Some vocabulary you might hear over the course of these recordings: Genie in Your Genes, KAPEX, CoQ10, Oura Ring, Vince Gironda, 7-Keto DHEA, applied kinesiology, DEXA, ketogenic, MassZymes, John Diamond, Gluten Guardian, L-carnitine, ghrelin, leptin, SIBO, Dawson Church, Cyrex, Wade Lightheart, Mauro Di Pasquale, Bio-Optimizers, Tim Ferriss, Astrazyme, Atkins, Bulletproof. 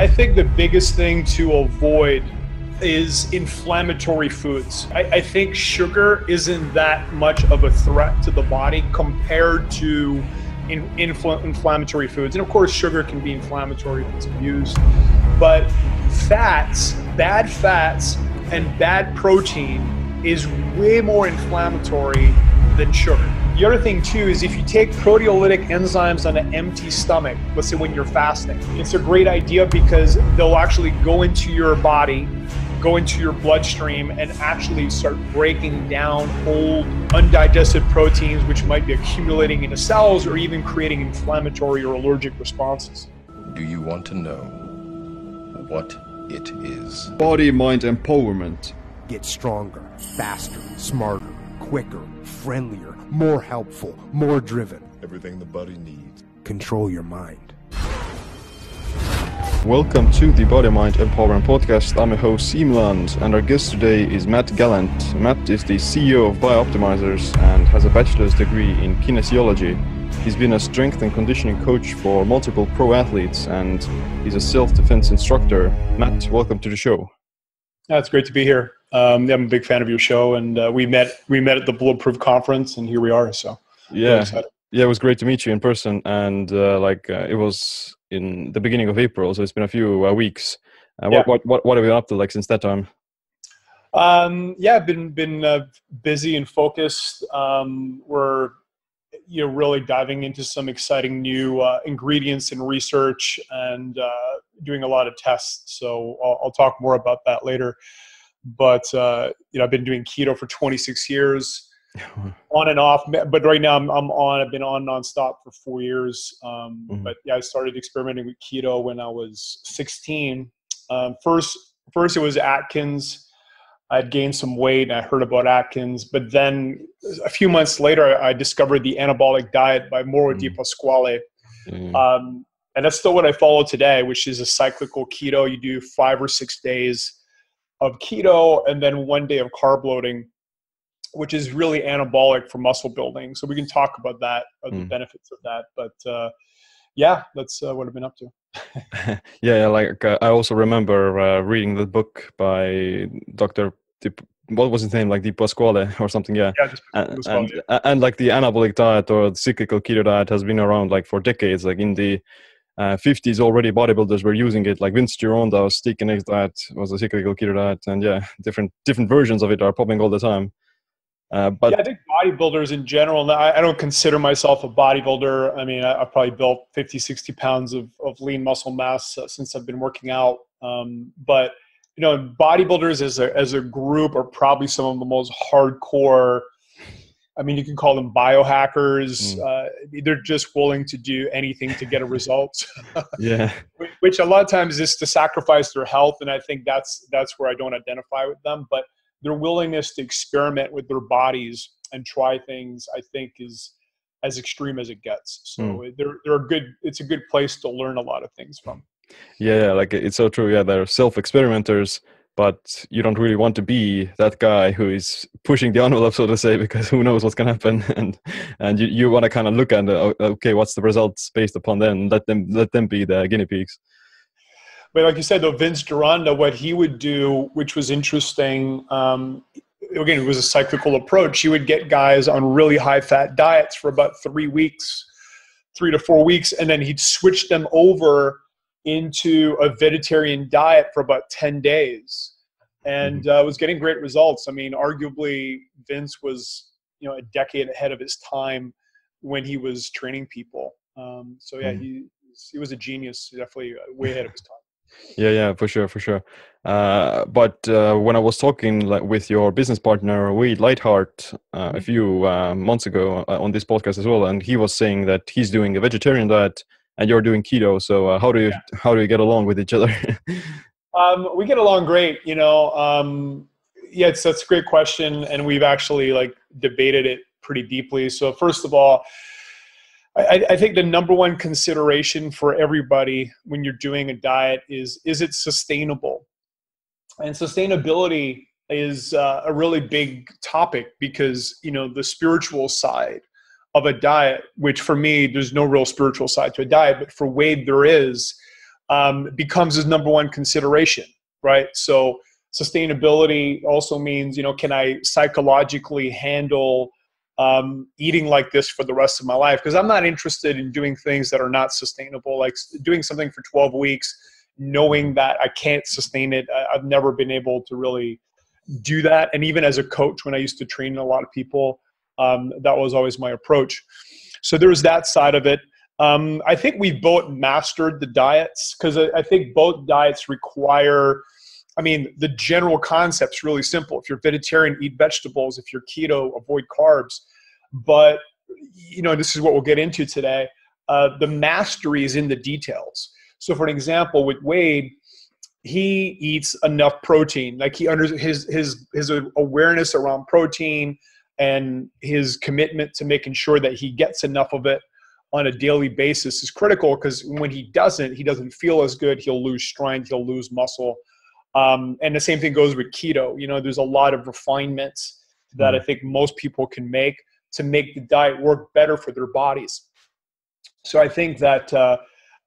I think the biggest thing to avoid is inflammatory foods. I think sugar isn't that much of a threat to the body compared to inflammatory foods. And of course, sugar can be inflammatory if it's abused. But fats, and bad protein is way more inflammatory than sugar. The other thing too is if you take proteolytic enzymes on an empty stomach, let's say when you're fasting, it's a great idea because they'll actually go into your body, go into your bloodstream, and actually start breaking down old undigested proteins, which might be accumulating in the cells or even creating inflammatory or allergic responses. Do you want to know what it is? Body, mind, empowerment. Get stronger, faster, smarter, quicker, friendlier, more helpful, more driven. Everything the body needs. Control your mind. Welcome to the Body Mind Empowerment Podcast. I'm your host Siim Land, and our guest today is Matt Gallant. Matt is the CEO of Bio-Optimizers and has a bachelor's degree in kinesiology. He's been a strength and conditioning coach for multiple pro athletes, and he's a self-defense instructor. Matt, welcome to the show. It's great to be here. I'm a big fan of your show, and we met at the Bulletproof conference, and here we are. So yeah, really, it was great to meet you in person, and it was in the beginning of April, so it's been a few weeks. What have you been up to since that time? I've been busy and focused. We're really diving into some exciting new ingredients and research, and doing a lot of tests. So I'll talk more about that later. But, I've been doing keto for 26 years on and off, but right now I've been on nonstop for 4 years. But yeah, I started experimenting with keto when I was 16. First it was Atkins. I'd gained some weight and I heard about Atkins, but then a few months later, I discovered the Anabolic Diet by Mauro Di Pasquale. And that's still what I follow today, which is a cyclical keto. You do 5 or 6 days of keto and then 1 day of carb loading, which is really anabolic for muscle building. So we can talk about that, the benefits of that. But that's what I've been up to. I also remember reading the book by Dr. What was his name? Di Pasquale or something. And the anabolic diet or the cyclical keto diet has been around for decades, in the 50s already. Bodybuilders were using it, Vince Gironda was steak and eggs diet was a cyclical keto diet, and different versions of it are popping all the time. I think bodybuilders in general, I don't consider myself a bodybuilder. I mean, I've probably built 50, 60 pounds of lean muscle mass since I've been working out. But bodybuilders as a group are probably some of the most hardcore. I mean, you can call them biohackers. They're just willing to do anything to get a result. Which a lot of times is to sacrifice their health, and I think that's where I don't identify with them. But their willingness to experiment with their bodies and try things, I think, is as extreme as it gets. So it's a good place to learn a lot of things from. Yeah, it's so true. Yeah, they're self-experimenters. But you don't really want to be that guy who is pushing the envelope, so to say, because who knows what's going to happen, and you want to kind of look at okay, what's the results based upon them? Let them be the guinea pigs. But like you said, though, Vince Gironda, what he would do, which was interesting, again, it was a cyclical approach. He would get guys on really high-fat diets for about 3 to 4 weeks, and then he'd switch them over into a vegetarian diet for about 10 days and was getting great results. I mean, arguably Vince was, a decade ahead of his time when he was training people. He was a genius, definitely way ahead of his time. For sure. But when I was talking with your business partner, Wade Lightheart, a few months ago on this podcast as well, and he was saying that he's doing a vegetarian diet and you're doing keto, so how do you get along with each other? We get along great, that's a great question, and we've actually debated it pretty deeply. So first of all, I think the number one consideration for everybody when you're doing a diet is it sustainable? And sustainability is a really big topic because the spiritual side of a diet, which for me, there's no real spiritual side to a diet, but for Wade, there is, becomes his #1 consideration, right? So sustainability also means, you know, can I psychologically handle eating like this for the rest of my life? Because I'm not interested in doing things that are not sustainable, like doing something for 12 weeks, knowing that I can't sustain it. I've never been able to really do that. And even as a coach, when I used to train a lot of people, that was always my approach. So there was that side of it. I think we've both mastered the diets, because I think both diets require, I mean, the general concept's really simple. If you're vegetarian, eat vegetables. If you're keto, avoid carbs. But, you know, this is what we'll get into today. The mastery is in the details. So for an example, with Wade, he eats enough protein. Like he his awareness around protein and his commitment to making sure that he gets enough of it on a daily basis is critical, because when he doesn't feel as good. He'll lose strength, he'll lose muscle. And the same thing goes with keto. You know, there's a lot of refinements that I think most people can make to make the diet work better for their bodies. So I think that,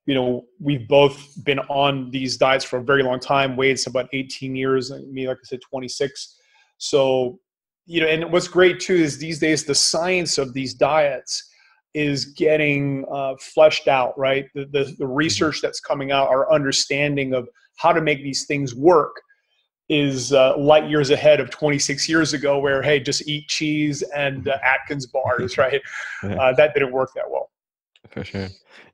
you know, we've both been on these diets for a very long time. Wade's about 18 years, and me, like I said, 26. So, you know, and what's great too is these days the science of these diets is getting fleshed out, right? The research that's coming out, our understanding of how to make these things work is light years ahead of 26 years ago, where, hey, just eat cheese and Atkins bars, right? Yeah. That didn't work that well. For sure.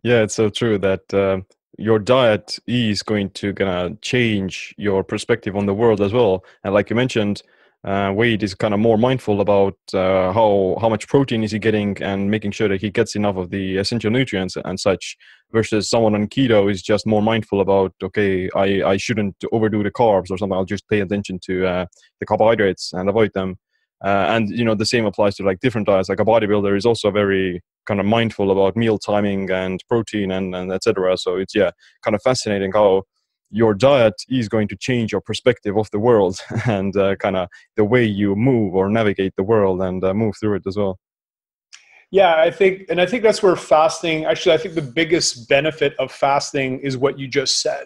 Yeah, it's so true that your diet is going to change your perspective on the world as well. And like you mentioned, Wade is more mindful about how much protein is he getting and making sure that he gets enough of the essential nutrients and such, versus someone on keto is just more mindful about, okay, I shouldn't overdo the carbs or something. I'll just pay attention to the carbohydrates and avoid them. And, you know, the same applies to like different diets. Like a bodybuilder is also very mindful about meal timing and protein and et cetera. So it's, yeah, fascinating how your diet is going to change your perspective of the world and the way you move or navigate the world and move through it as well. Yeah, I think that's where fasting, actually, I think the biggest benefit of fasting is what you just said.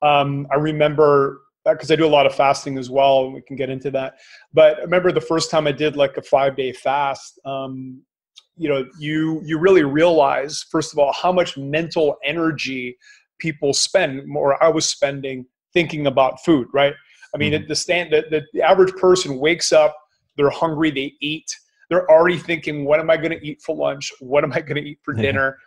I remember, because I do a lot of fasting as well, and we can get into that. But I remember the first time I did like a 5-day fast, you know, you really realize, first of all, how much mental energy people spend, or I was spending, thinking about food, right? I mean, the average person wakes up, they're hungry, they eat. They're already thinking, what am I going to eat for lunch? What am I going to eat for dinner?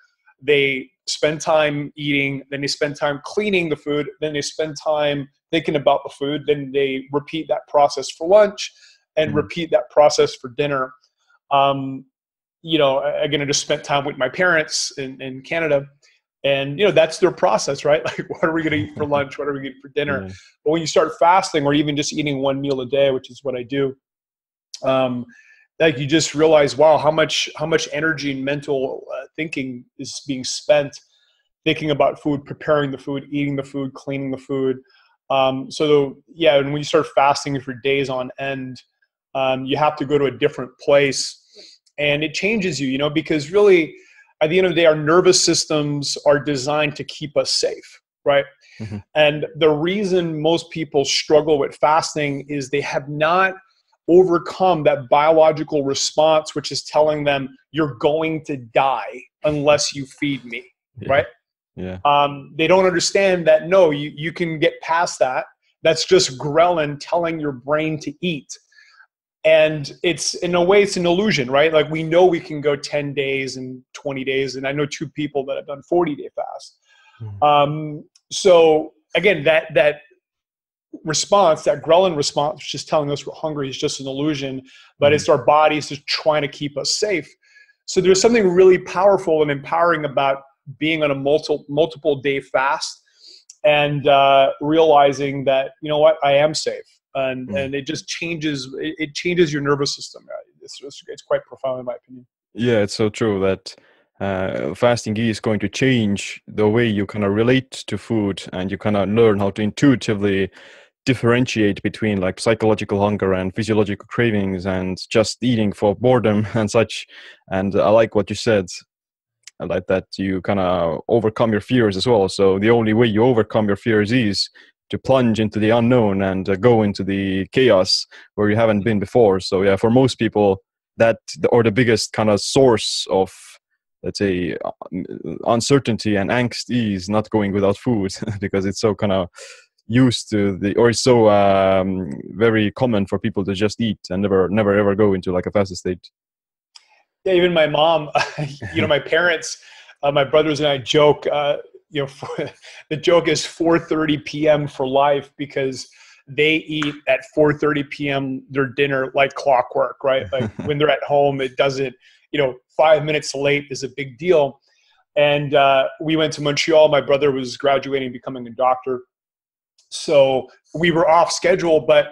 They spend time eating, then they spend time cleaning the food, then they spend time thinking about the food, then they repeat that process for lunch and repeat that process for dinner. You know, again, I just spent time with my parents in Canada, and, you know, that's their process, right? Like, what are we going to eat for lunch? What are we going to eat for dinner? But when you start fasting, or even just eating one meal a day, which is what I do, like, you just realize, wow, how much energy and mental thinking is being spent thinking about food, preparing the food, eating the food, cleaning the food. So yeah, and when you start fasting for days on end, you have to go to a different place, and it changes you, you know, because really at the end of the day, our nervous systems are designed to keep us safe, right? And the reason most people struggle with fasting is they have not overcome that biological response, which is telling them, you're going to die unless you feed me, right? Yeah. They don't understand that, no, you can get past that. That's just ghrelin telling your brain to eat. And it's, in a way, it's an illusion, right? Like, we know we can go 10 days and 20 days. And I know 2 people that have done 40-day fast. So again, that response, that ghrelin response, which is telling us we're hungry, is just an illusion, but it's our bodies just trying to keep us safe. So there's something really powerful and empowering about being on a multiple-day fast and realizing that, you know what, I am safe. And, and it just changes, it changes your nervous system. It's quite profound, in my opinion. Yeah, it's so true that fasting is going to change the way you relate to food, and you learn how to intuitively differentiate between like psychological hunger and physiological cravings and just eating for boredom and such. And I like what you said. and like that you kind of overcome your fears as well. So the only way you overcome your fears is to plunge into the unknown and go into the chaos where you haven't been before. So yeah, for most people, that or the biggest kind of source of, let's say, uncertainty and angst is not going without food because it's so kind of used to the, or it's so very common for people to just eat and never ever go into like a fasted state. Yeah, even my mom, you know, my parents, my brothers and I joke, you know, the joke is 4:30 p.m. for life, because they eat at 4:30 p.m. their dinner like clockwork, right? Like when they're at home, it doesn't, you know, 5 minutes late is a big deal. And we went to Montreal. My brother was graduating, becoming a doctor. So we were off schedule, but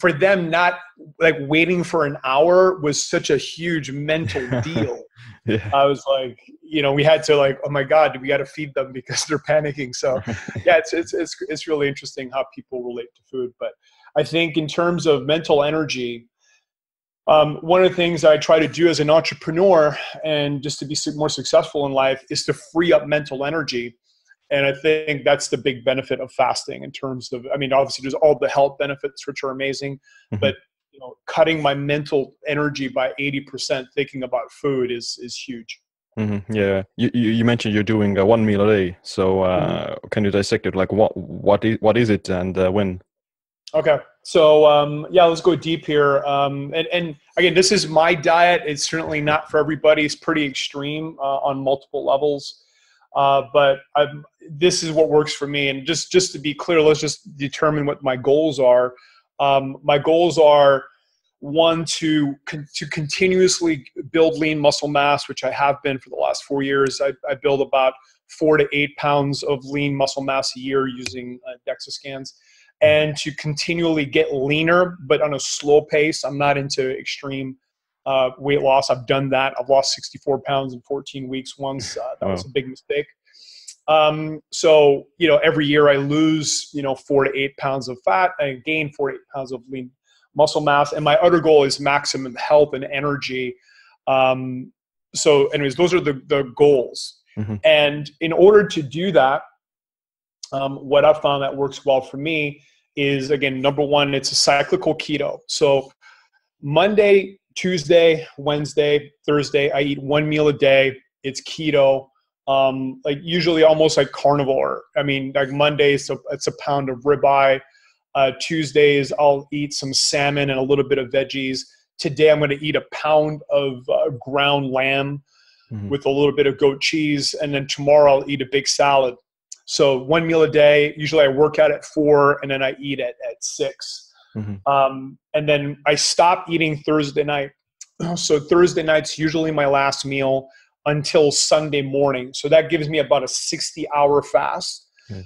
for them, not like waiting for an hour was such a huge mental deal. Yeah. I was like, you know, we had to like, oh my God, we got to feed them because they're panicking. So yeah, it's really interesting how people relate to food. But I think in terms of mental energy, one of the things I try to do as an entrepreneur and just to be more successful in life is to free up mental energy. And I think that's the big benefit of fasting in terms of, I mean, obviously there's all the health benefits, which are amazing, but you know, cutting my mental energy by 80% thinking about food is huge. Mm-hmm. Yeah. You mentioned you're doing one meal a day. So can you dissect it? Like what is it and when? Okay. So yeah, let's go deep here. And again, this is my diet. It's certainly not for everybody. It's pretty extreme on multiple levels. But this is what works for me. And just to be clear, let's just determine what my goals are. My goals are, one, to continuously build lean muscle mass, which I have been for the last 4 years. I build about 4 to 8 pounds of lean muscle mass a year using DEXA scans, and to continually get leaner, but on a slow pace. I'm not into extreme weight loss. I've done that. I've lost 64 pounds in 14 weeks once. That was a big mistake. So, you know, every year I lose, you know, 4 to 8 pounds of fat. I gain 4 to 8 pounds of lean muscle mass. And my other goal is maximum health and energy. So anyways, those are the goals. Mm-hmm. And in order to do that, what I've found that works well for me is, again, number one, it's a cyclical keto. So Monday, Tuesday, Wednesday, Thursday, I eat one meal a day. It's keto, like usually almost like carnivore. I mean, like Mondays, it's a pound of ribeye. Tuesdays, I'll eat some salmon and a little bit of veggies. Today, I'm going to eat a pound of ground lamb with a little bit of goat cheese. And then tomorrow, I'll eat a big salad. So one meal a day. Usually, I work out at 4, and then I eat at 6. Mm-hmm. And then I stop eating Thursday night. So Thursday night's usually my last meal until Sunday morning. So that gives me about a 60-hour fast. Yes.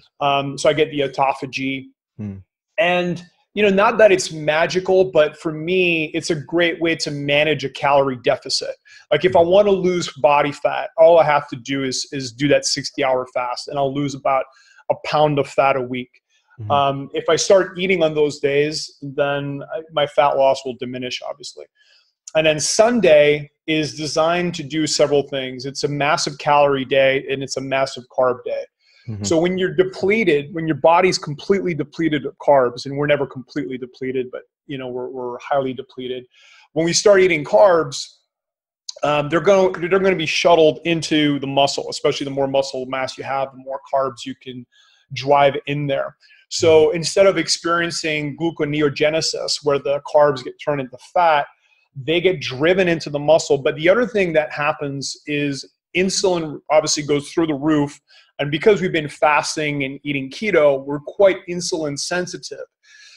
So I get the autophagy. Mm. And, you know, not that it's magical, but for me, it's a great way to manage a calorie deficit. Like if I want to lose body fat, all I have to do is do that 60-hour fast, and I'll lose about a pound of fat a week. Mm-hmm. If I start eating on those days, then my fat loss will diminish, obviously. And then Sunday is designed to do several things. It's a massive calorie day, and it's a massive carb day. Mm-hmm. So when you're depleted, when your body's completely depleted of carbs, and we're never completely depleted, but you know, we're highly depleted. When we start eating carbs, they're going to be shuttled into the muscle, especially the more muscle mass you have, the more carbs you can drive in there. So instead of experiencing gluconeogenesis, where the carbs get turned into fat, they get driven into the muscle. But the other thing that happens is insulin obviously goes through the roof. And because we've been fasting and eating keto, we're quite insulin sensitive.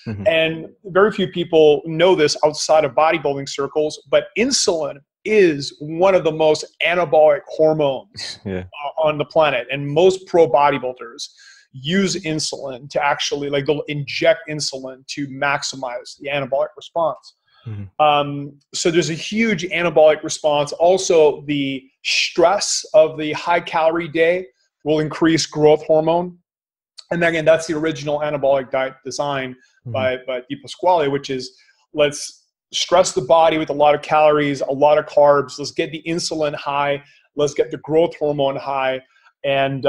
Mm-hmm. And very few people know this outside of bodybuilding circles, but insulin is one of the most anabolic hormones on the planet. And most pro bodybuilders use insulin to actually, like, they'll inject insulin to maximize the anabolic response. Mm-hmm. So there's a huge anabolic response. Also, the stress of the high calorie day will increase growth hormone. And again, that's the original anabolic diet design by Di Pasquale, which is, let's stress the body with a lot of calories, a lot of carbs. Let's get the insulin high. Let's get the growth hormone high. And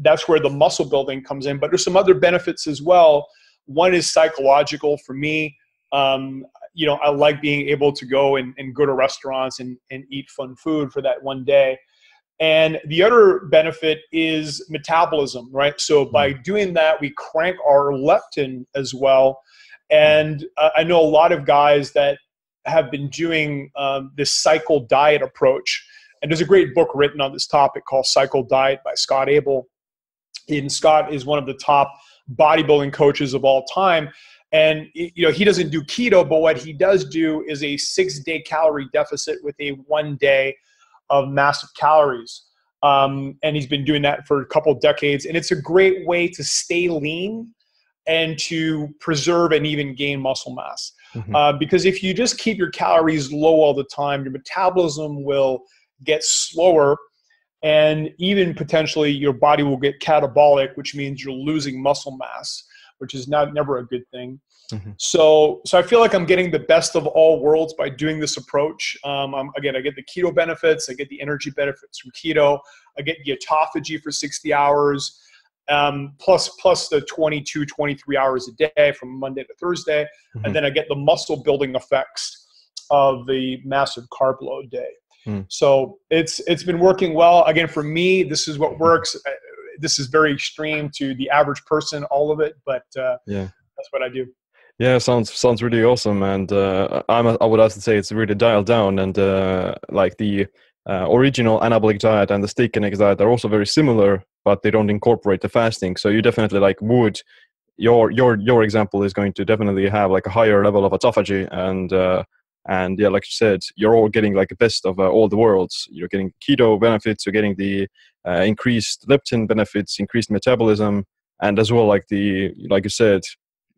that's where the muscle building comes in. But there's some other benefits as well. One is psychological for me. You know, I like being able to go and go to restaurants and eat fun food for that one day. And the other benefit is metabolism, right? So by doing that, we crank our leptin as well. And I know a lot of guys that have been doing this cycle diet approach. And there's a great book written on this topic called Cycle Diet by Scott Abel. And Scott is one of the top bodybuilding coaches of all time. And you know, he doesn't do keto, but what he does do is a 6-day calorie deficit with a 1 day of massive calories. And he's been doing that for a couple decades. And it's a great way to stay lean and to preserve and even gain muscle mass. Mm-hmm. Because if you just keep your calories low all the time, your metabolism will get slower. And even potentially your body will get catabolic, which means you're losing muscle mass, which is never a good thing. Mm-hmm. So I feel like I'm getting the best of all worlds by doing this approach. Again, I get the keto benefits. I get the energy benefits from keto. I get the autophagy for 60 hours, plus the 22, 23 hours a day from Monday to Thursday. Mm-hmm. And then I get the muscle building effects of the massive carb load day. So it's been working well. Again, for me, this is what works. This is very extreme to the average person, all of it, but yeah, that's what I do. Yeah, sounds really awesome. And I would also say it's really dialed down. And like the original anabolic diet and the ketogenic diet are also very similar, but they don't incorporate the fasting. So you definitely like would your example is going to definitely have like a higher level of autophagy and yeah, like you said, you're all getting like the best of all the worlds. You're getting keto benefits, you're getting the increased leptin benefits, increased metabolism, and as well like the, like you said,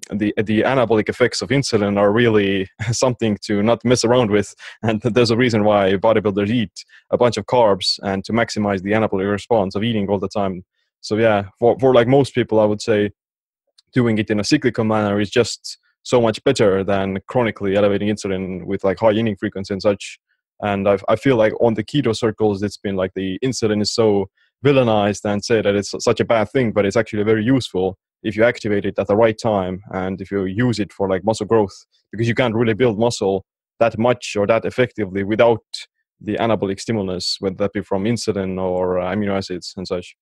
the anabolic effects of insulin are really something to not mess around with. And there's a reason why bodybuilders eat a bunch of carbs and to maximize the anabolic response of eating all the time. So yeah, for like most people, I would say doing it in a cyclical manner is just so much better than chronically elevating insulin with like high eating frequency and such. And I feel like on the keto circles, it's been like the insulin is so villainized and said that it's such a bad thing, but it's actually very useful if you activate it at the right time and if you use it for like muscle growth, because you can't really build muscle that much or that effectively without the anabolic stimulus, whether that be from insulin or amino acids and such.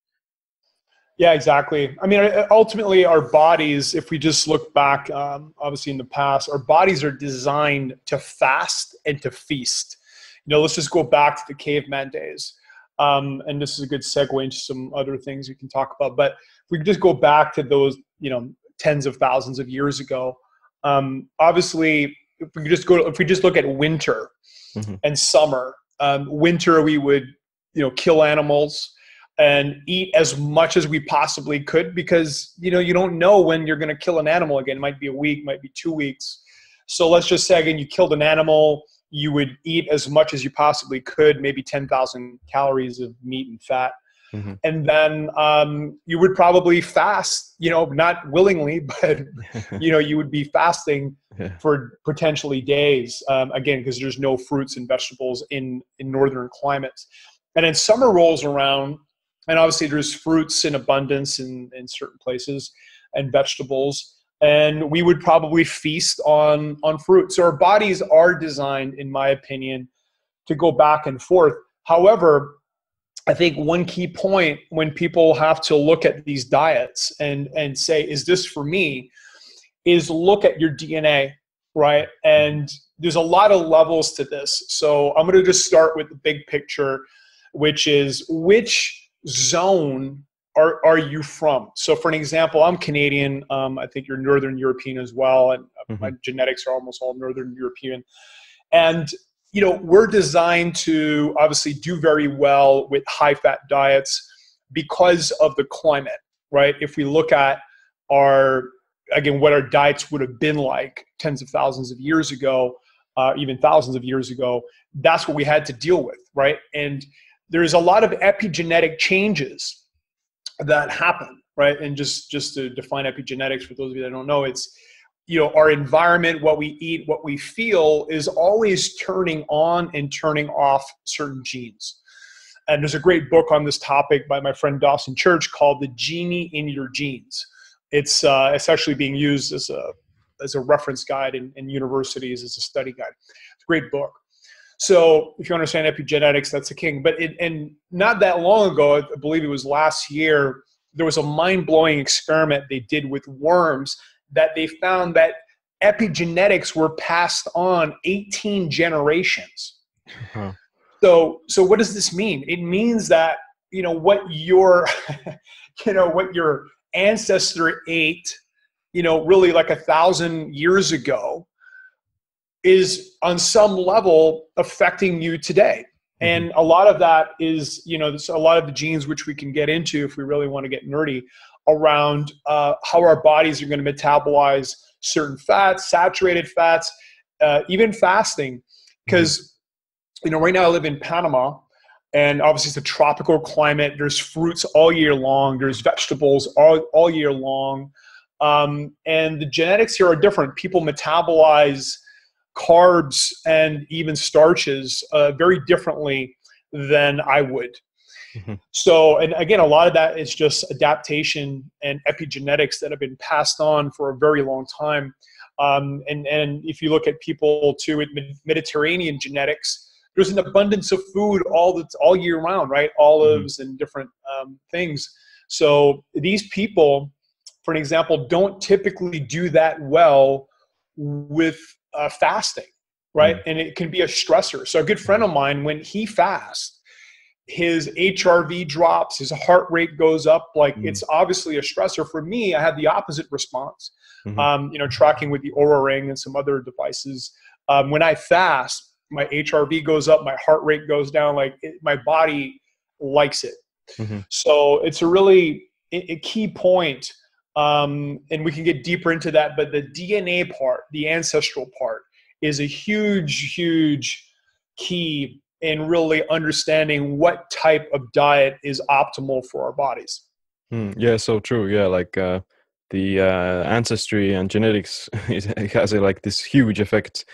Yeah, exactly. I mean, ultimately our bodies, if we just look back, obviously in the past, our bodies are designed to fast and to feast. You know, let's just go back to the caveman days. And this is a good segue into some other things we can talk about, but if we just go back to those, you know, tens of thousands of years ago, obviously if we just look at winter mm-hmm. and summer, winter, we would, you know, kill animals and eat as much as we possibly could because, you know, you don't know when you're going to kill an animal again. It might be a week, might be 2 weeks. So let's just say, again, you killed an animal, you would eat as much as you possibly could, maybe 10,000 calories of meat and fat. Mm-hmm. And then you would probably fast, you know, not willingly, but, you know, you would be fasting yeah. for potentially days, again, because there's no fruits and vegetables in northern climates. And then summer rolls around, and obviously there's fruits in abundance in certain places and vegetables. And we would probably feast on fruit. So our bodies are designed, in my opinion, to go back and forth. However, I think one key point when people have to look at these diets and say, is this for me, is look at your DNA, right? And there's a lot of levels to this. So I'm going to just start with the big picture, which is which zone are you from? So for an example, I'm Canadian. I think you're Northern European as well. And mm-hmm. my genetics are almost all Northern European. And, you know, we're designed to obviously do very well with high fat diets because of the climate, right? If we look at our, again, what our diets would have been like tens of thousands of years ago, even thousands of years ago, that's what we had to deal with, right? And there's a lot of epigenetic changes that happen, right? And just to define epigenetics, for those of you that don't know, it's, you know, our environment, what we eat, what we feel is always turning on and turning off certain genes. And there's a great book on this topic by my friend Dawson Church called The Genie in Your Genes. It's actually being used as a reference guide in universities as a study guide. It's a great book. So if you understand epigenetics, that's the king. But and not that long ago, I believe it was last year, there was a mind-blowing experiment they did with worms that they found that epigenetics were passed on 18 generations. Uh-huh. So what does this mean? It means that, you know, what your ancestor ate, you know, really like 1,000 years ago is on some level affecting you today. And a lot of that is, you know, a lot of the genes, which we can get into if we really want to get nerdy, around how our bodies are going to metabolize certain fats, saturated fats, even fasting. Because, you know, right now I live in Panama, and obviously it's a tropical climate. There's fruits all year long. There's vegetables all year long. And the genetics here are different. People metabolize carbs and even starches very differently than I would. Mm-hmm. So, and again, a lot of that is just adaptation and epigenetics that have been passed on for a very long time. And if you look at people too with Mediterranean genetics, there's an abundance of food all year round, right? Olives and different things. So these people, for an example, don't typically do that well with fasting, right? And it can be a stressor. So a good friend of mine, when he fasts, his HRV drops, his heart rate goes up. Like it's obviously a stressor. For me, I had the opposite response. You know, tracking with the Oura Ring and some other devices. When I fast, my HRV goes up, my heart rate goes down. Like my body likes it. So it's a really a key point. And we can get deeper into that, but the DNA part, the ancestral part, is a huge, huge key in really understanding what type of diet is optimal for our bodies. Yeah, so true. Yeah, like the ancestry and genetics it has like this huge effect.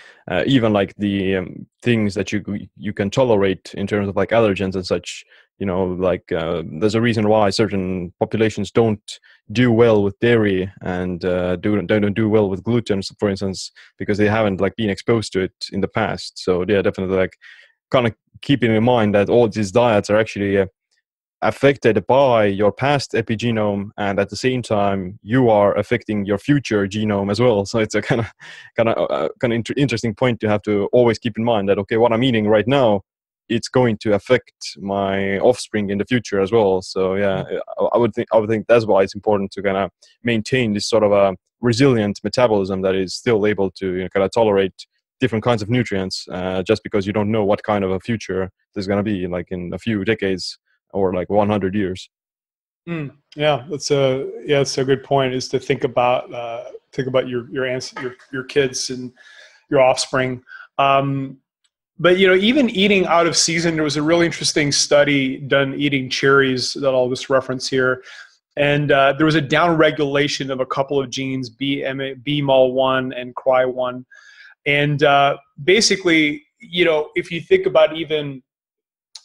Even like the things that you can tolerate in terms of like allergens and such. You know, like there's a reason why certain populations don't do well with dairy and don't do well with gluten, for instance, because they haven't like been exposed to it in the past. So yeah, definitely like kind of keeping in mind that all these diets are actually affected by your past epigenome, and at the same time you are affecting your future genome as well. So it's a kind of interesting point to have to always keep in mind that okay, what I'm eating right now, it's going to affect my offspring in the future as well. So yeah, I would think that's why it's important to kind of maintain this sort of a resilient metabolism that is still able to, you know, kind of tolerate different kinds of nutrients, just because you don't know what kind of a future there's going to be like in a few decades or like 100 years. Yeah, that's a good point, is to think about your kids and your offspring. But, you know, even eating out of season, there was a really interesting study done eating cherries that I'll just reference here. And there was a downregulation of a couple of genes, BMAL1 and CRY1. And basically, you know, if you think about even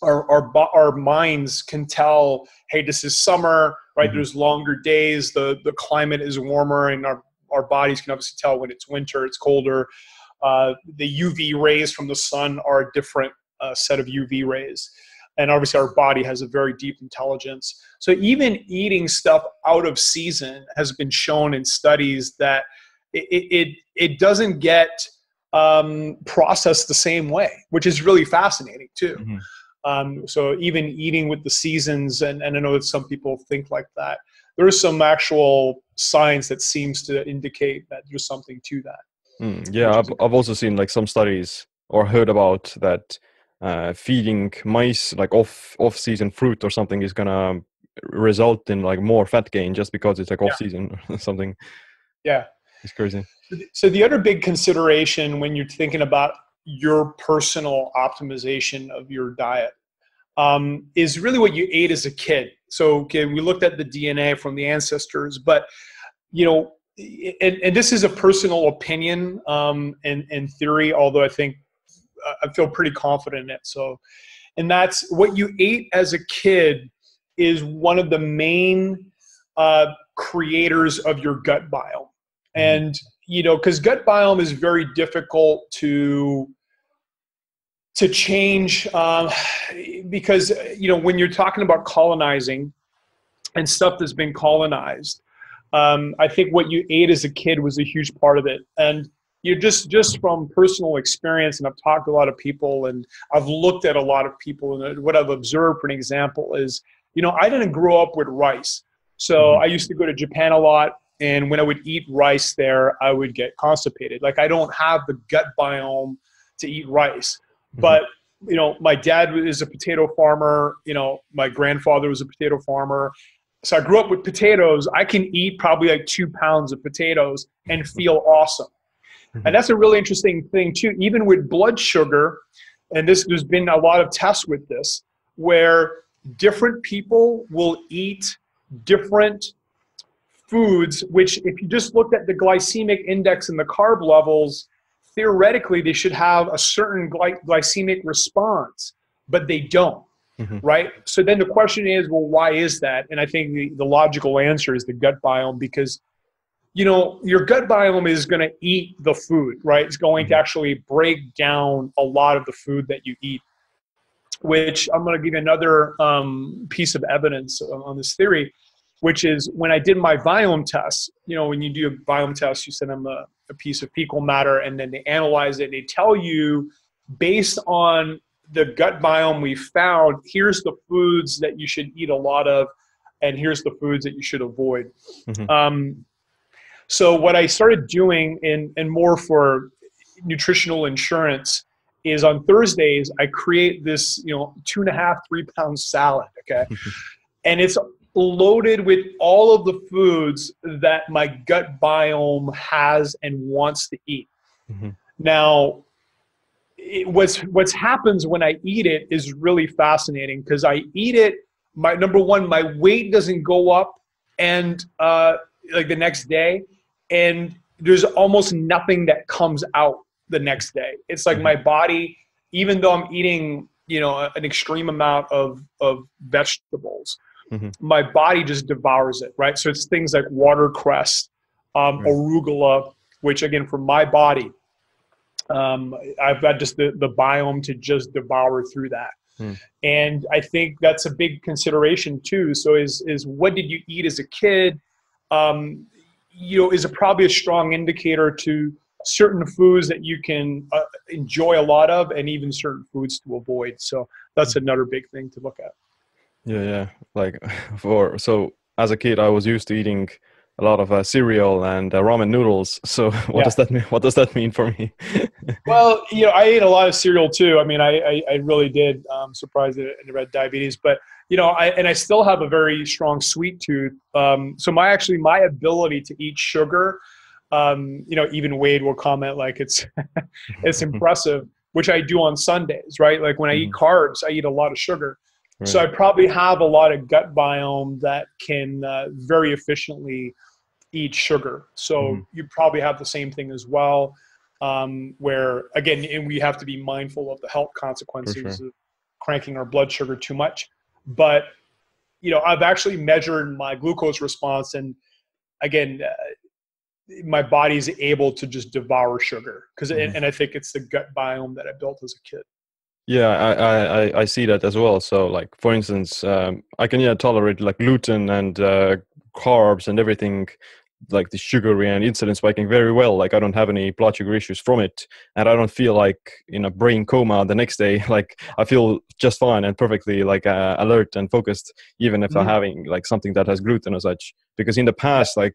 our minds can tell, hey, this is summer, right? There's longer days, the climate is warmer, and our bodies can obviously tell when it's winter, it's colder. The UV rays from the sun are a different set of UV rays. And obviously our body has a very deep intelligence. So even eating stuff out of season has been shown in studies that it doesn't get processed the same way, which is really fascinating too. So even eating with the seasons, and I know that some people think like that, there is some actual science that seems to indicate that there's something to that. Yeah, I've also seen like some studies or heard about that feeding mice like off-season fruit or something is gonna result in like more fat gain just because it's like off-season or something. Yeah, it's crazy. So the other big consideration when you're thinking about your personal optimization of your diet is really what you ate as a kid. So okay, we looked at the DNA from the ancestors, but you know. And this is a personal opinion and theory, although I feel pretty confident in it. So And that's what you ate as a kid is one of the main creators of your gut biome. And, you know, because gut biome is very difficult to change because, you know, when you're talking about colonizing and stuff that's been colonized, I think what you ate as a kid was a huge part of it. And you just from personal experience, and I've talked to a lot of people and I've looked at a lot of people, and what I've observed, for an example, is, you know, I didn't grow up with rice. So I used to go to Japan a lot. And when I would eat rice there, I would get constipated. Like, I don't have the gut biome to eat rice. But, you know, my dad is a potato farmer. You know, my grandfather was a potato farmer. So I grew up with potatoes. I can eat probably like 2 pounds of potatoes and feel awesome. And that's a really interesting thing too, even with blood sugar. And this, there's been a lot of tests with this, where different people will eat different foods, which if you just looked at the glycemic index and the carb levels, theoretically they should have a certain glycemic response, but they don't, right? So then the question is, well, why is that? And I think the logical answer is the gut biome, because, you know, your gut biome is going to eat the food, right? It's going to actually break down a lot of the food that you eat, which I'm going to give you another piece of evidence on this theory, which is when I did my biome tests. You know, when you do a biome test, you send them a piece of fecal matter, and then they analyze it. And they tell you, based on the gut biome we found, here's the foods that you should eat a lot of, and here's the foods that you should avoid. So what I started doing, and more for nutritional insurance, is on Thursdays, I create this, you know, 2.5, 3-pound salad, okay? And it's loaded with all of the foods that my gut biome has and wants to eat. Now, what's happens when I eat it is really fascinating, because I eat it, number one, my weight doesn't go up, and like the next day, and there's almost nothing that comes out the next day. It's like my body, even though I'm eating, you know, an extreme amount of vegetables, my body just devours it, right? So it's things like watercress, arugula, which again, for my body, I've got just the biome to just devour through that. And I think that's a big consideration too. So is what did you eat as a kid? You know, is probably a strong indicator to certain foods that you can enjoy a lot of, and even certain foods to avoid. So that's another big thing to look at. Yeah, yeah. Like, so as a kid, I was used to eating a lot of cereal and ramen noodles. So what does that mean? What does that mean for me? Well, you know, I ate a lot of cereal too. I mean, I really did. I'm surprised that I never had diabetes, but you know, and I still have a very strong sweet tooth. So my ability to eat sugar, you know, even Wade will comment like it's, it's impressive, which I do on Sundays, right? Like when I eat carbs, I eat a lot of sugar. Right. So I probably have a lot of gut biome that can very efficiently eat sugar. So you probably have the same thing as well, where, again, and we have to be mindful of the health consequences of cranking our blood sugar too much. But, you know, I've actually measured my glucose response, and again, my body's able to just devour sugar, because and I think it's the gut biome that I built as a kid. Yeah, I see that as well. So, like, for instance, I can tolerate like gluten and carbs and everything, like the sugary and insulin spiking, very well. Like, I don't have any blood sugar issues from it, and I don't feel like in a brain coma the next day. Like, I feel just fine and perfectly like alert and focused, even if I'm having like something that has gluten or such. Because in the past, like,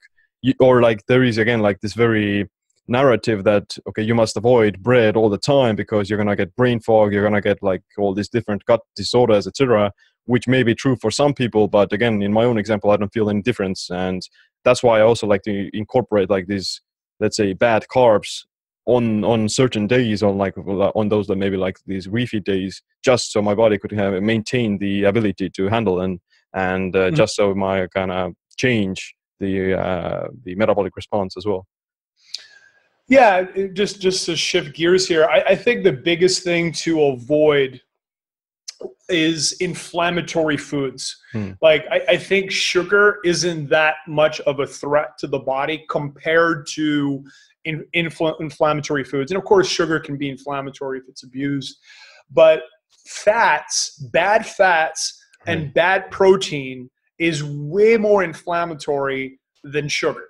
there is again like this very narrative that, okay, you must avoid bread all the time because you're gonna get brain fog, you're gonna get like all these different gut disorders, etc., which may be true for some people, but again, in my own example, I don't feel any difference. And that's why I also like to incorporate like these, let's say, bad carbs on certain days, on those that maybe like these refeed days, just so my body could have maintain the ability to handle and just so my kind of change the metabolic response as well. Yeah, just to shift gears here, I think the biggest thing to avoid is inflammatory foods. Like I think sugar isn't that much of a threat to the body compared to inflammatory foods. And of course, sugar can be inflammatory if it's abused, but fats, bad fats and bad protein is way more inflammatory than sugar.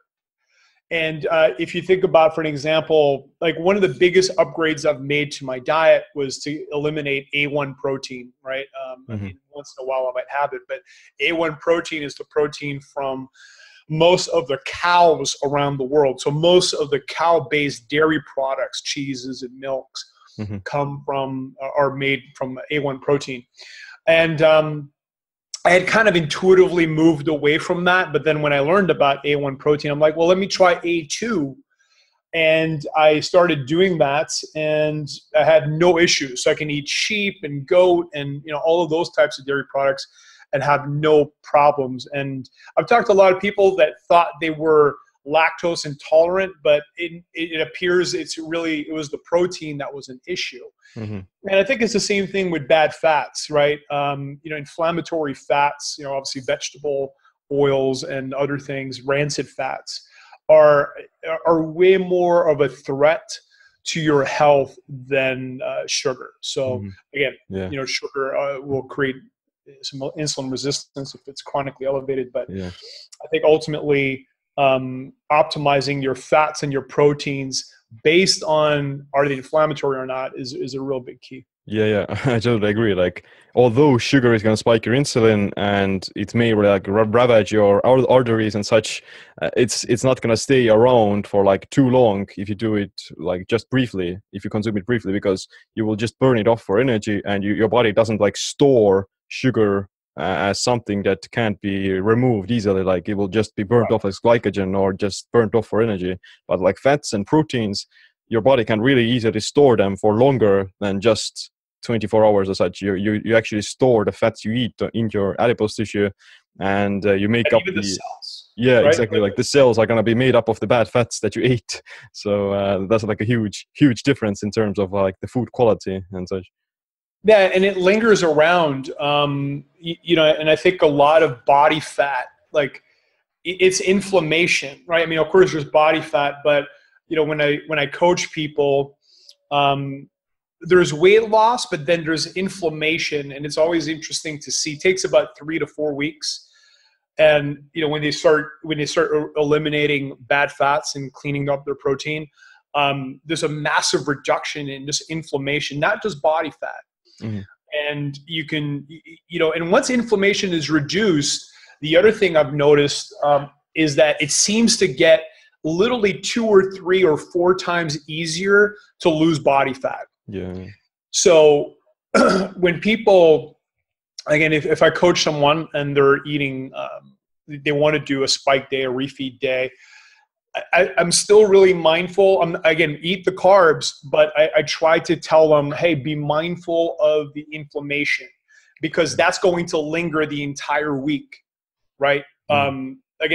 And if you think about, for an example, like one of the biggest upgrades I've made to my diet was to eliminate A1 protein, right? I mean, once in a while I might have it, but A1 protein is the protein from most of the cows around the world. So most of the cow-based dairy products, cheeses and milks, come from, are made from A1 protein. And I had kind of intuitively moved away from that, but then when I learned about A1 protein, I'm like, well, let me try A2. And I started doing that, and I had no issues. So I can eat sheep and goat and, you know, all of those types of dairy products and have no problems. And I've talked to a lot of people that thought they were lactose intolerant, but it appears it's really, it was the protein that was an issue. And I think it's the same thing with bad fats, right? You know, inflammatory fats, you know, obviously vegetable oils and other things, rancid fats are way more of a threat to your health than sugar. So again, you know, sugar will create some insulin resistance if it's chronically elevated. But I think ultimately, optimizing your fats and your proteins based on are they inflammatory or not is a real big key. Yeah, I totally agree. Like, although sugar is going to spike your insulin and it may like ravage your arteries and such, it's not going to stay around for like too long if you do it like just briefly, if you consume it briefly, because you will just burn it off for energy, and your body doesn't like store sugar as something that can't be removed easily. Like it will just be burnt off as glycogen or just burnt off for energy. But like fats and proteins, your body can really easily store them for longer than just 24 hours or such. You actually store the fats you eat in your adipose tissue, and you make and up even the cells, right? Exactly. Like the cells are going to be made up of the bad fats that you ate. So that's like a huge difference in terms of like the food quality and such. Yeah, and it lingers around, you know, and I think a lot of body fat, like it's inflammation, right? I mean, of course there's body fat, but you know, when I coach people, there's weight loss, but then there's inflammation, and it's always interesting to see. It takes about 3 to 4 weeks, and you know, when they start eliminating bad fats and cleaning up their protein, there's a massive reduction in just inflammation, not just body fat. And you can, you know, and once inflammation is reduced, the other thing I've noticed is that it seems to get literally 2 or 3 or 4 times easier to lose body fat. So when people, again, if I coach someone and they're eating, they want to do a spike day, a refeed day, I'm still really mindful. Again, eat the carbs, but I try to tell them, hey, be mindful of the inflammation, because that's going to linger the entire week, right? Again,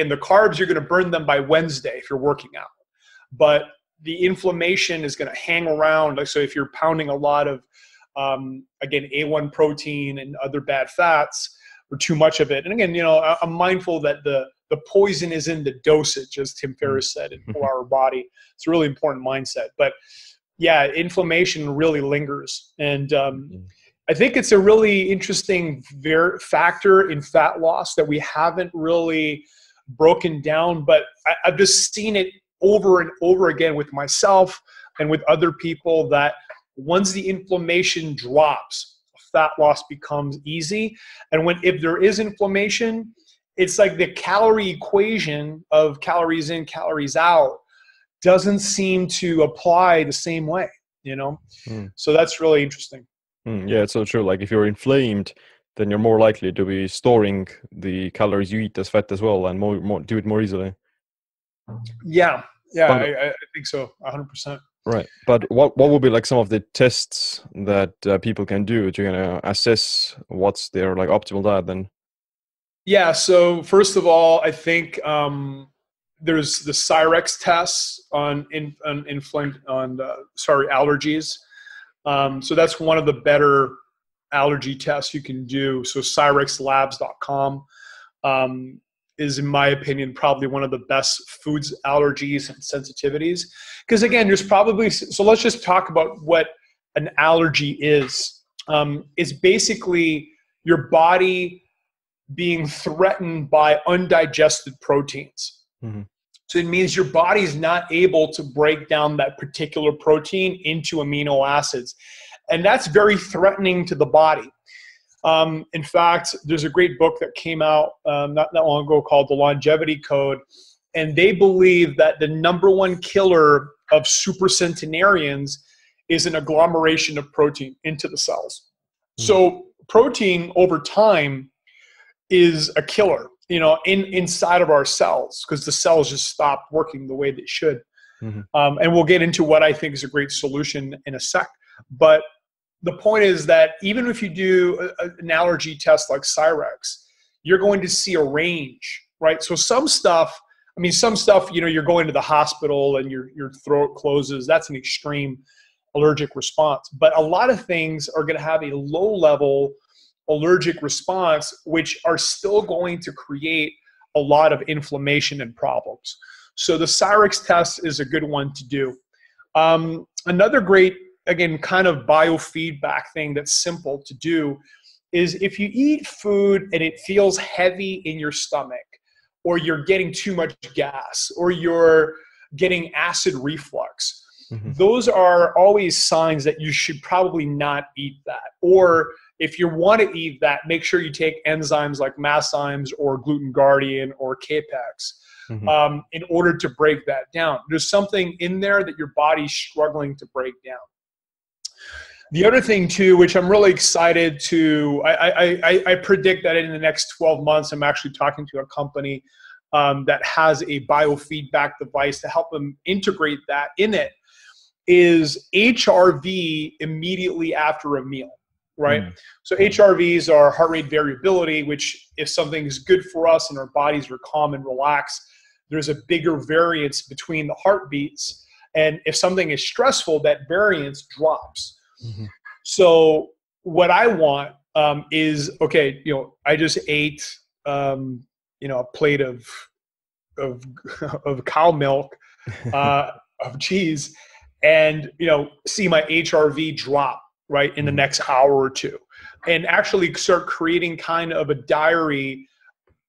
the carbs, you're going to burn them by Wednesday if you're working out, but the inflammation is going to hang around. So if you're pounding a lot of, again, A1 protein and other bad fats, or too much of it. And again, you know, I'm mindful that the poison is in the dosage, as Tim Ferriss said, in For Our Body. It's a really important mindset. But yeah, inflammation really lingers. And I think it's a really interesting factor in fat loss that we haven't really broken down, but I've just seen it over and over again with myself and with other people that once the inflammation drops, fat loss becomes easy. And if there is inflammation, it's like the calorie equation of calories in, calories out doesn't seem to apply the same way, you know? So that's really interesting. Yeah, it's so true. Like if you're inflamed, then you're more likely to be storing the calories you eat as fat as well, and do it more easily. Yeah, I think so, 100%. Right. But what would be like some of the tests that people can do to assess what's their like optimal diet then? Yeah. So first of all, I think there's the Cyrex tests on allergies. So that's one of the better allergy tests you can do. So cyrexlabs.com is, in my opinion, probably one of the best foods allergies and sensitivities. Because again, there's probably, so let's just talk about what an allergy is. It's basically your body being threatened by undigested proteins. Mm-hmm. So it means your body's not able to break down that particular protein into amino acids. And that's very threatening to the body. In fact, there's a great book that came out not that long ago called The Longevity Code. And they believe that the #1 killer of supercentenarians is an agglomeration of protein into the cells. Mm-hmm. So protein over time is a killer, you know, inside of our cells, because the cells just stop working the way they should. Mm-hmm. And we'll get into what I think is a great solution in a sec. But the point is that even if you do an allergy test like Cyrex, you're going to see a range, right? So some stuff, I mean, some stuff, you know, you're going to the hospital and your throat closes. That's an extreme allergic response. But a lot of things are going to have a low-level allergic response, which are still going to create a lot of inflammation and problems. So the Cyrex test is a good one to do. Another great, again, kind of biofeedback thing that's simple to do is if you eat food and it feels heavy in your stomach, or you're getting too much gas, or you're getting acid reflux, mm-hmm. those are always signs that you should probably not eat that. Or if you want to eat that, make sure you take enzymes like MassZymes or Gluten Guardian or KAPEX. Mm-hmm. In order to break that down. There's something in there that your body's struggling to break down. The other thing too, which I'm really excited to, I predict that in the next 12 months, I'm actually talking to a company that has a biofeedback device to help them integrate that in it, is HRV immediately after a meal, right? Mm. So HRVs are heart rate variability, which if something is good for us and our bodies are calm and relaxed, there's a bigger variance between the heartbeats. And if something is stressful, that variance drops. Mm-hmm. So what I want is, okay, you know, I just ate, you know, a plate of cow milk, of cheese, and, you know, see my HRV drop, right, in the next hour or two, and actually start creating kind of a diary,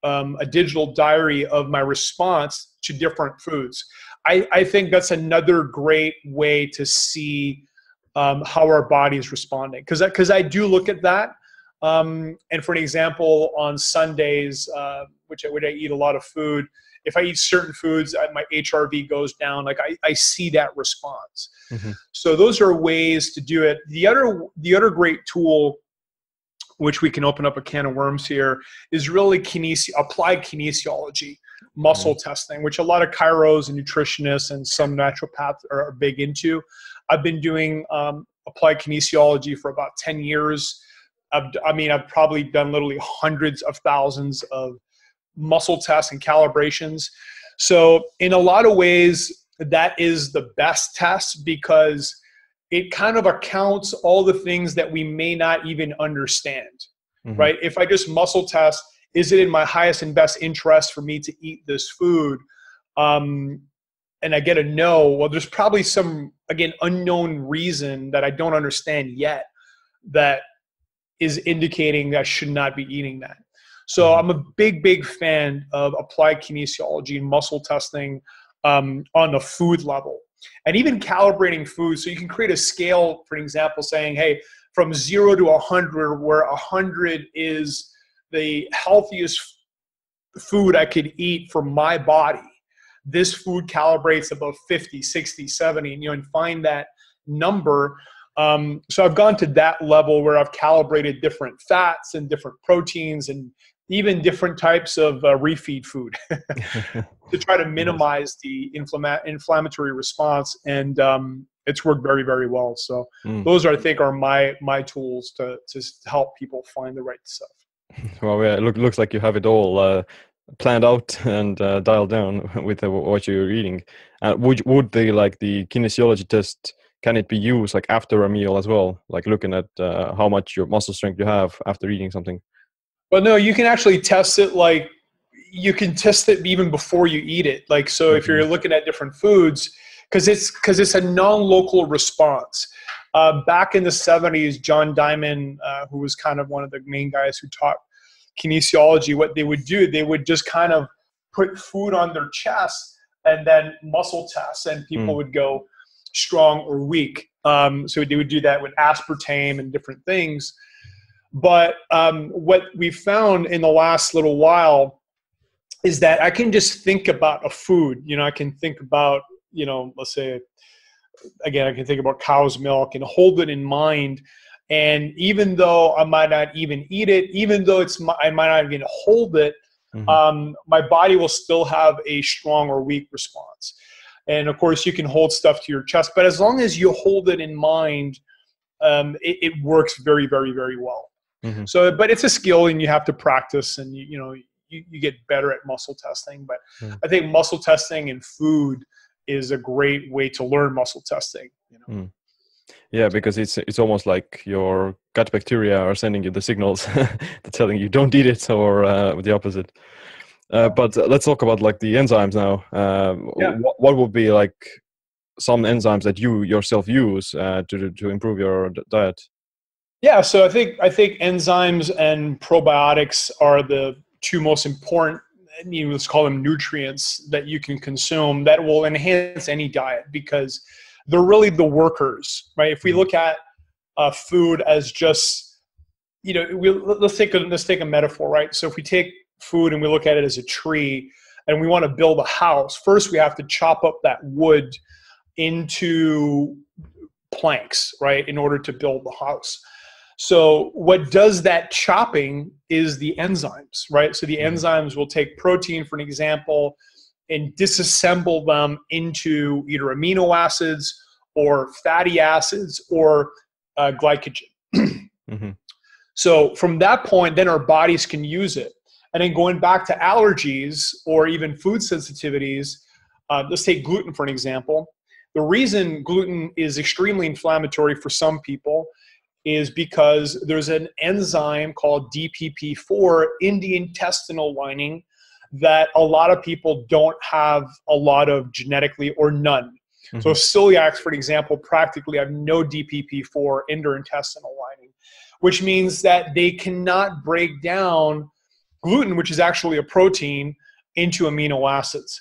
a digital diary of my response to different foods. I think that's another great way to see how our body is responding. Because I do look at that. And for an example, on Sundays, which I eat a lot of food, if I eat certain foods, my HRV goes down. Like I see that response. Mm-hmm. So those are ways to do it. The other great tool, which we can open up a can of worms here, is really applied kinesiology, muscle mm-hmm. testing, which a lot of chiros and nutritionists and some naturopaths are big into. I've been doing applied kinesiology for about 10 years. I've probably done literally hundreds of thousands of muscle tests and calibrations. So in a lot of ways, that is the best test because it kind of accounts all the things that we may not even understand, mm-hmm. right? If I just muscle test, is it in my highest and best interest for me to eat this food? And I get a no, well, there's probably some, again, unknown reason that I don't understand yet that is indicating that I should not be eating that. So I'm a big, big fan of applied kinesiology and muscle testing on the food level. And even calibrating food, so you can create a scale, for example, saying, hey, from 0 to 100, where 100 is the healthiest food I could eat for my body. This food calibrates above 50, 60, 70, and, you know, and find that number. So I've gone to that level where I've calibrated different fats and different proteins and even different types of refeed food to try to minimize the inflammatory response. And it's worked very, very well. So those are, I think, are my tools to help people find the right stuff. Well, yeah, it looks like you have it all planned out and dialed down with what you're eating. Would the kinesiology test can it be used like after a meal as well? Like looking at how much your muscle strength you have after eating something? Well, no, you can actually test it. Like you can test it even before you eat it. Like, so if you're looking at different foods, because it's a non-local response. Back in the 70s, John Diamond, who was kind of one of the main guys who taught kinesiology, what they would do, they would just kind of put food on their chest and then muscle tests, and people would go strong or weak. So they would do that with aspartame and different things. But what we found in the last little while is that I can just think about a food. You know, I can think about, you know, let's say, again, I can think about cow's milk and hold it in mind. And even though I might not even eat it, even though it's I might not even hold it, my body will still have a strong or weak response. And of course, you can hold stuff to your chest, but as long as you hold it in mind, it works very, very, very well. So, but it's a skill, and you have to practice, and you know, you get better at muscle testing. But I think muscle testing and food is a great way to learn muscle testing. You know. Yeah, because it's almost like your gut bacteria are sending you the signals, telling you don't eat it, or the opposite. But let's talk about like the enzymes now. What would be like some enzymes that you yourself use to improve your diet? Yeah, so I think enzymes and probiotics are the two most important, let's call them nutrients, that you can consume that will enhance any diet, because they're really the workers, right? If we look at food as just, you know, let's take a metaphor, right? So if we take food and we look at it as a tree, and we want to build a house, first we have to chop up that wood into planks, right, in order to build the house. So what does that chopping is the enzymes, right? So the enzymes will take protein, for an example, and disassemble them into either amino acids or fatty acids or glycogen. So from that point, then our bodies can use it. And then going back to allergies or even food sensitivities, let's take gluten for an example. The reason gluten is extremely inflammatory for some people is because there's an enzyme called DPP4 in the intestinal lining that a lot of people don't have a lot of genetically or none. So celiacs, for example, practically have no DPP4 in their intestinal lining, which means that they cannot break down gluten, which is actually a protein, into amino acids.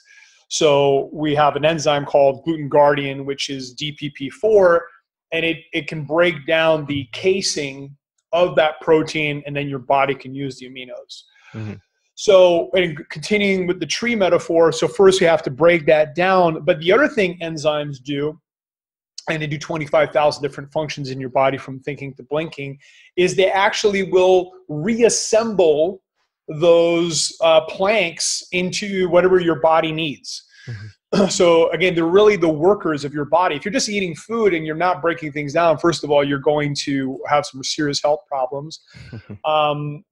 So we have an enzyme called Gluten Guardian, which is DPP4, and it can break down the casing of that protein, and then your body can use the aminos. So, and continuing with the tree metaphor, so first you have to break that down. But the other thing enzymes do, and they do 25,000 different functions in your body from thinking to blinking, is they actually will reassemble those planks into whatever your body needs. So again, they're really the workers of your body. If you're just eating food and you're not breaking things down, first of all, you're going to have some serious health problems.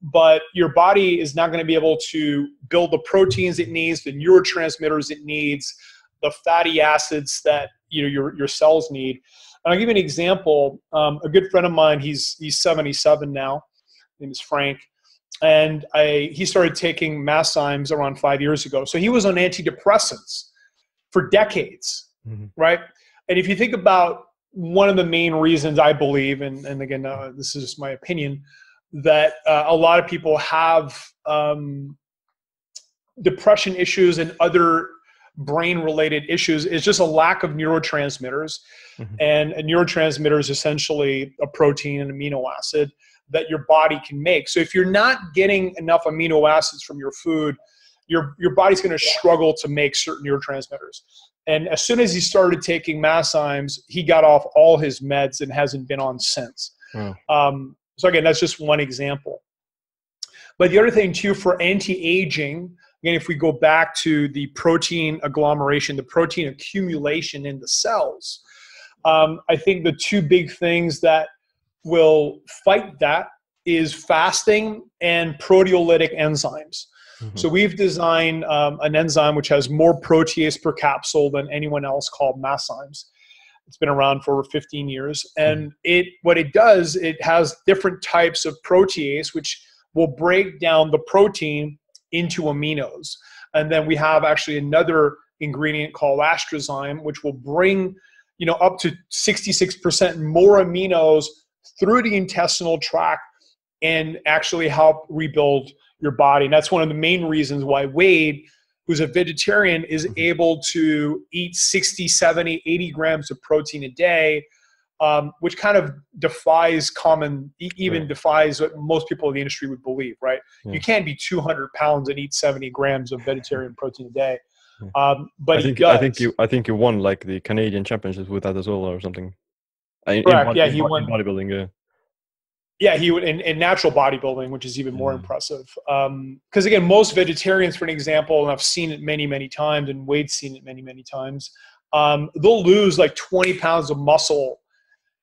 But your body is not going to be able to build the proteins it needs, the neurotransmitters it needs, the fatty acids that your cells need. And I'll give you an example. A good friend of mine, he's 77 now. His name is Frank. And he started taking MassZymes around 5 years ago. So he was on antidepressants for decades, right? And if you think about one of the main reasons I believe, and again, this is just my opinion, that a lot of people have depression issues and other brain-related issues, is just a lack of neurotransmitters. And neurotransmitters essentially a protein and amino acid that your body can make. So if you're not getting enough amino acids from your food, your body's going to struggle to make certain neurotransmitters. And as soon as he started taking MassZymes, he got off all his meds and hasn't been on since. So again, that's just one example. But the other thing too, for anti-aging, again, if we go back to the protein agglomeration, the protein accumulation in the cells, I think the two big things that will fight that is fasting and proteolytic enzymes. So we've designed an enzyme which has more protease per capsule than anyone else, called MassZymes. It's been around for over 15 years. And what it does, it has different types of protease, which will break down the protein into aminos. And then we have actually another ingredient called Astrazyme, which will bring, you know, up to 66% more aminos through the intestinal tract and actually help rebuild your body. And that's one of the main reasons why Wade, who's a vegetarian, is able to eat 60, 70, 80 grams of protein a day, which kind of defies common, defies what most people in the industry would believe, right? Yeah. You can't be 200 pounds and eat 70 grams of vegetarian protein a day. But I think you won like the Canadian championships with that as well, or something. Correct. He won bodybuilding. Yeah. Yeah, he would in natural bodybuilding, which is even more impressive. Because again, most vegetarians, for an example, and I've seen it many, many times, and Wade's seen it many, many times, they'll lose like 20 pounds of muscle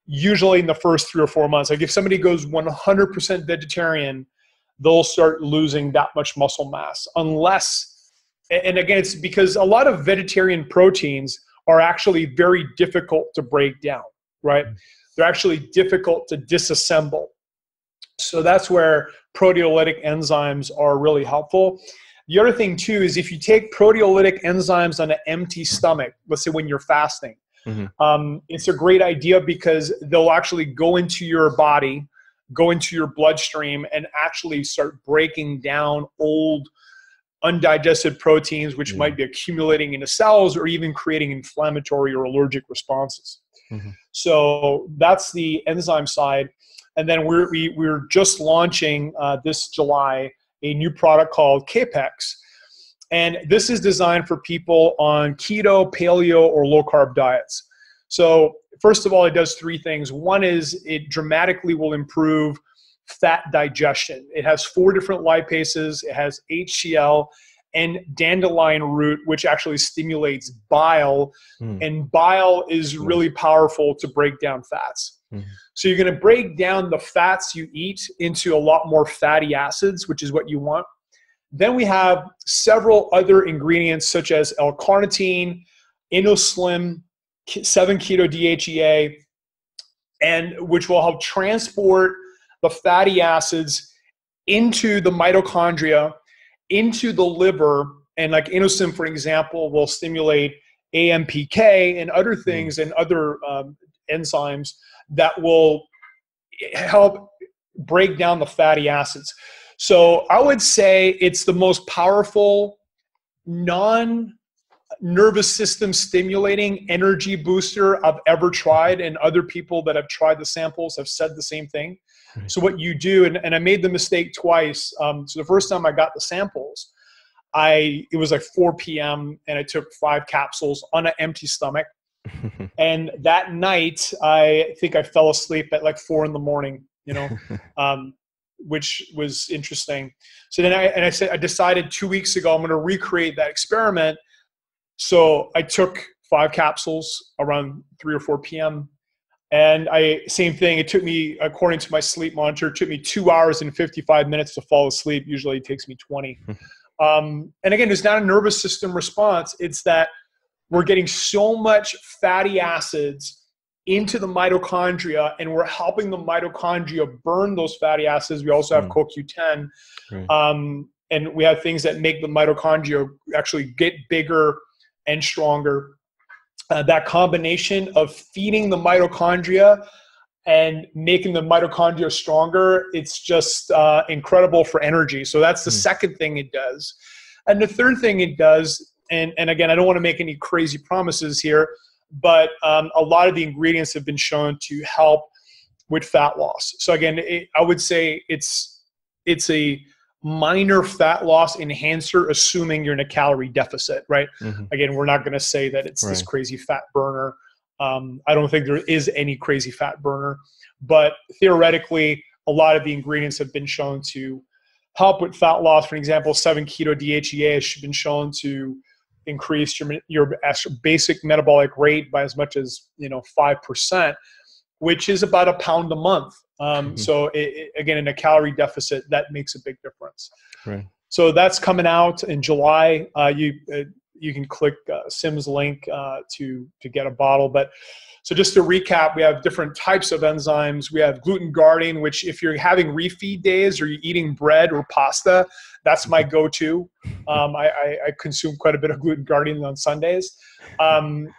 usually in the first 3 or 4 months. Like if somebody goes 100% vegetarian, they'll start losing that much muscle mass, unless, and again, it's because a lot of vegetarian proteins are actually very difficult to break down, right? They're actually difficult to disassemble. So that's where proteolytic enzymes are really helpful. The other thing too is if you take proteolytic enzymes on an empty stomach, let's say when you're fasting, it's a great idea because they'll actually go into your body, go into your bloodstream, and actually start breaking down old undigested proteins, which might be accumulating in the cells or even creating inflammatory or allergic responses. So that's the enzyme side. And then we're just launching this July a new product called KAPEX. And this is designed for people on keto, paleo, or low-carb diets. So first of all, it does 3 things. One is it dramatically will improve fat digestion. It has 4 different lipases. It has HCL and dandelion root, which actually stimulates bile. And bile is really powerful to break down fats. So you're going to break down the fats you eat into a lot more fatty acids, which is what you want. Then we have several other ingredients such as L-carnitine, Inoslim, 7-Keto DHEA, and which will help transport the fatty acids into the mitochondria, into the liver, and like Inoslim, for example, will stimulate AMPK and other things and other enzymes that will help break down the fatty acids. So I would say it's the most powerful non-nervous system stimulating energy booster I've ever tried, and other people that have tried the samples have said the same thing. So what you do, and I made the mistake twice. So the first time I got the samples, it was like 4 p.m. and I took 5 capsules on an empty stomach. And that night, I think I fell asleep at like 4 in the morning, you know, which was interesting. So then I decided 2 weeks ago, I'm going to recreate that experiment. So I took 5 capsules around 3 or 4 p.m. And same thing, it took me, according to my sleep monitor, it took me 2 hours and 55 minutes to fall asleep. Usually it takes me 20. And again, it's not a nervous system response. It's that we're getting so much fatty acids into the mitochondria, and we're helping the mitochondria burn those fatty acids. We also have CoQ10. And we have things that make the mitochondria actually get bigger and stronger. That combination of feeding the mitochondria and making the mitochondria stronger, it's just incredible for energy. So that's the second thing it does. And the third thing it does, and again, I don't want to make any crazy promises here, but a lot of the ingredients have been shown to help with fat loss. So again, I would say it's a minor fat loss enhancer, assuming you're in a calorie deficit, right? Again, we're not going to say that it's this crazy fat burner. I don't think there is any crazy fat burner, but theoretically, a lot of the ingredients have been shown to help with fat loss. For example, 7-Keto DHEA has been shown to increase your basic metabolic rate by as much as 5%, which is about a pound a month. So again, in a calorie deficit, that makes a big difference. So that's coming out in July. you can click Sim's link to get a bottle. But so just to recap, we have different types of enzymes. We have Gluten Guardian, which if you're having refeed days or you're eating bread or pasta, that's my go-to. I consume quite a bit of Gluten Guardian on Sundays.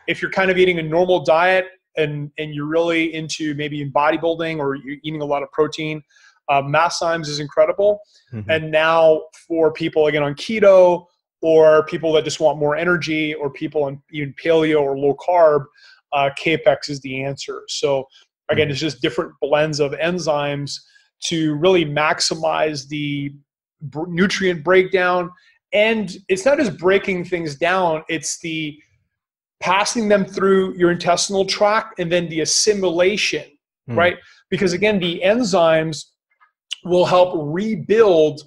If you're kind of eating a normal diet and you're really into maybe in bodybuilding or you're eating a lot of protein, MassZymes is incredible. Mm-hmm. And now for people, again, on keto or people that just want more energy or people on even paleo or low carb, KAPEX is the answer. So again, it's just different blends of enzymes to really maximize the nutrient breakdown. And it's not just breaking things down, it's the passing them through your intestinal tract and then the assimilation, right? Because again, the enzymes will help rebuild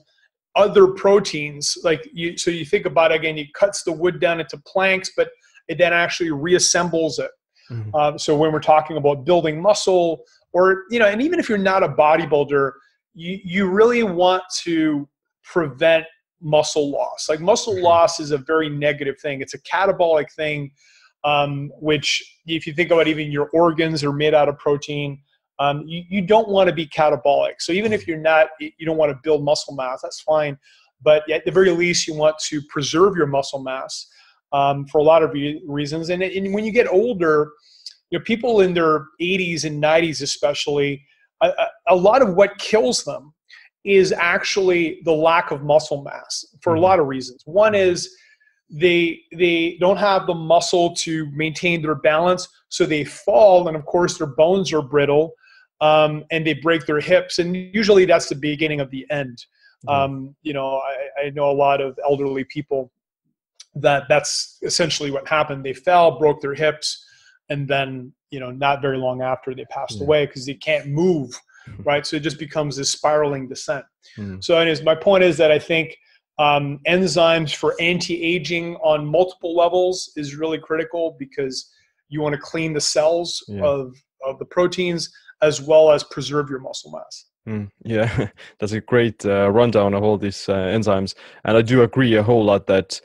other proteins. Like you, so you think about it, again, it cuts the wood down into planks, but it then actually reassembles it. Mm-hmm. So when we're talking about building muscle or, you know, and even if you're not a bodybuilder, you really want to prevent muscle loss. Like muscle loss is a very negative thing. It's a catabolic thing, which if you think about even your organs are made out of protein, you don't want to be catabolic. So even if you're not, you don't want to build muscle mass, that's fine. But at the very least, you want to preserve your muscle mass. For a lot of reasons. And when you get older, you know, people in their 80s and 90s especially, a lot of what kills them is actually the lack of muscle mass for a lot of reasons. One is they don't have the muscle to maintain their balance, so they fall, and of course their bones are brittle, and they break their hips, and usually that's the beginning of the end. You know, I know a lot of elderly people that's essentially what happened. They fell, broke their hips, and then, you know, not very long after they passed away because they can't move, right? So it just becomes this spiraling descent. So anyways, my point is that I think enzymes for anti-aging on multiple levels is really critical because you want to clean the cells of the proteins as well as preserve your muscle mass. Yeah, that's a great rundown of all these enzymes. And I do agree a whole lot that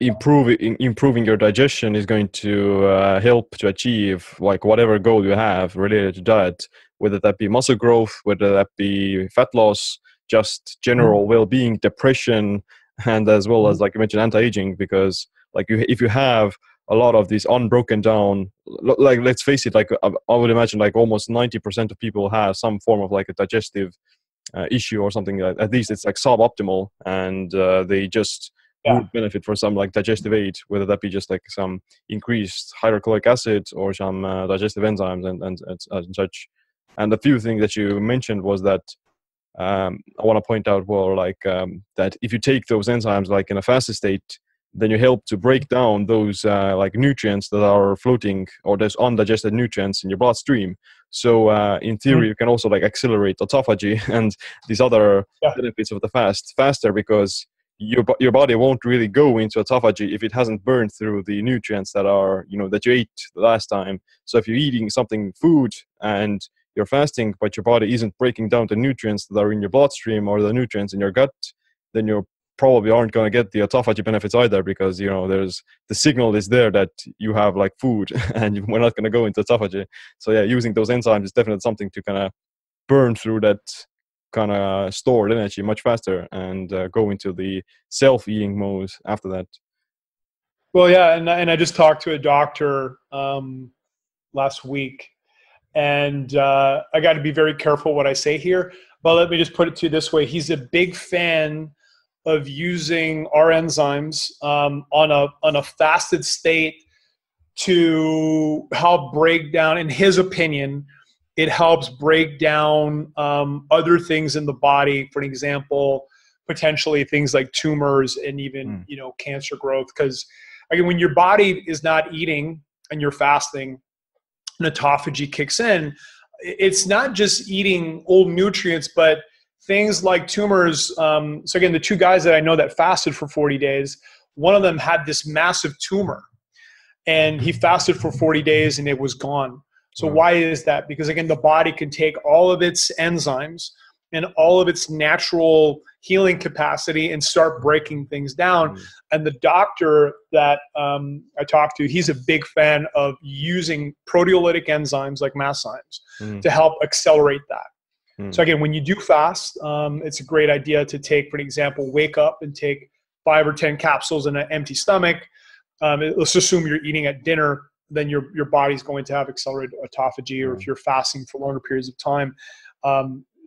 improving your digestion is going to help to achieve like whatever goal you have related to diet, whether that be muscle growth, whether that be fat loss, just general well-being, depression, and as well as, like you mentioned, anti-aging. Because like if you have a lot of these unbroken down, like let's face it, like I would imagine like almost 90% of people have some form of like a digestive issue or something. At least it's like suboptimal, and they just would benefit for some like digestive aid, whether that be just like some increased hydrochloric acid or some digestive enzymes and such. And a few things that you mentioned was that I want to point out, well, like that if you take those enzymes like in a fasted state, then you help to break down those like nutrients that are floating or those undigested nutrients in your bloodstream. So in theory, you can also like accelerate autophagy and these other benefits of the fast faster, because your body won't really go into autophagy if it hasn't burned through the nutrients that are, you know, that you ate the last time. So if you're eating something, food, and you're fasting, but your body isn't breaking down the nutrients that are in your bloodstream or the nutrients in your gut, then you probably aren't going to get the autophagy benefits either, because, you know, there's the signal is there that you have like food and we're not going to go into autophagy. So yeah, using those enzymes is definitely something to kind of burn through that kind of stored energy much faster and go into the self-eating mode after that. Well, yeah, and I just talked to a doctor last week, and I got to be very careful what I say here, but let me just put it to you this way. He's a big fan of using our enzymes on a fasted state to help break down, in his opinion, it helps break down other things in the body, for example, potentially things like tumors and even, you know, cancer growth. Because again, when your body is not eating and you're fasting and autophagy kicks in, it's not just eating old nutrients, but things like tumors. So again, the two guys that I know that fasted for 40 days, one of them had this massive tumor and he fasted for 40 days and it was gone. So why is that? Because again, the body can take all of its enzymes in all of its natural healing capacity and start breaking things down. Mm. And the doctor that I talked to, he's a big fan of using proteolytic enzymes like MassZymes to help accelerate that. Mm. So again, when you do fast, it's a great idea to take, for example, wake up and take 5 or 10 capsules in an empty stomach. Let's assume you're eating at dinner, then your body's going to have accelerated autophagy, or if you're fasting for longer periods of time,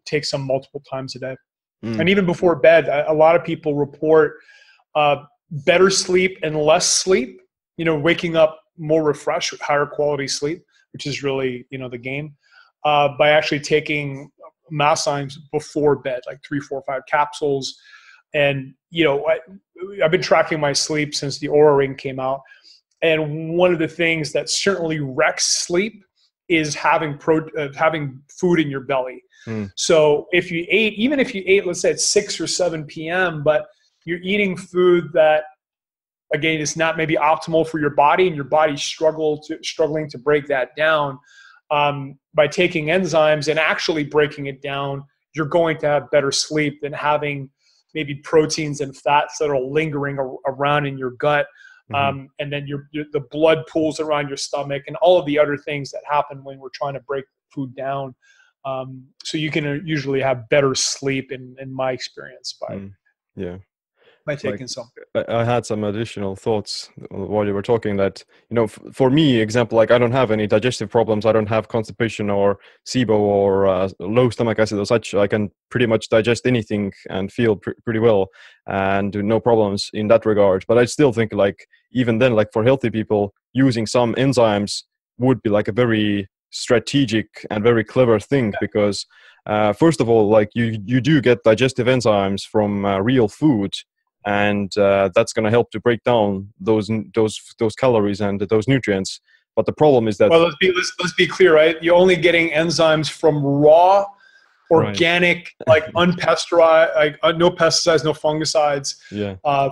take some multiple times a day. And even before bed, a lot of people report better sleep and less sleep, you know, waking up more refreshed with higher quality sleep, which is really, you know, the game, by actually taking MassZymes before bed, like 3, 4, 5 capsules. And, you know, I've been tracking my sleep since the Oura Ring came out. And one of the things that certainly wrecks sleep is having having food in your belly. So if you ate, even if you ate, let's say at 6 or 7 p.m., but you're eating food that, again, is not maybe optimal for your body, and your body's struggling to break that down, by taking enzymes and actually breaking it down, you're going to have better sleep than having maybe proteins and fats that are lingering around in your gut. And then the blood pools around your stomach and all of the other things that happen when we're trying to break food down. So you can usually have better sleep, in my experience, by by taking some. I had some additional thoughts while you were talking that, you know, for me, example, like I don't have any digestive problems. I don't have constipation or SIBO or low stomach acid or such. I can pretty much digest anything and feel pretty well and no problems in that regard. But I still think, like, even then, like for healthy people, using some enzymes would be like a very strategic and very clever thing, because first of all, like you do get digestive enzymes from real food, and that's going to help to break down those calories and those nutrients. But the problem is that, well, let's be clear, right? You're only getting enzymes from raw, organic, like unpasteurized, like no pesticides, no fungicides,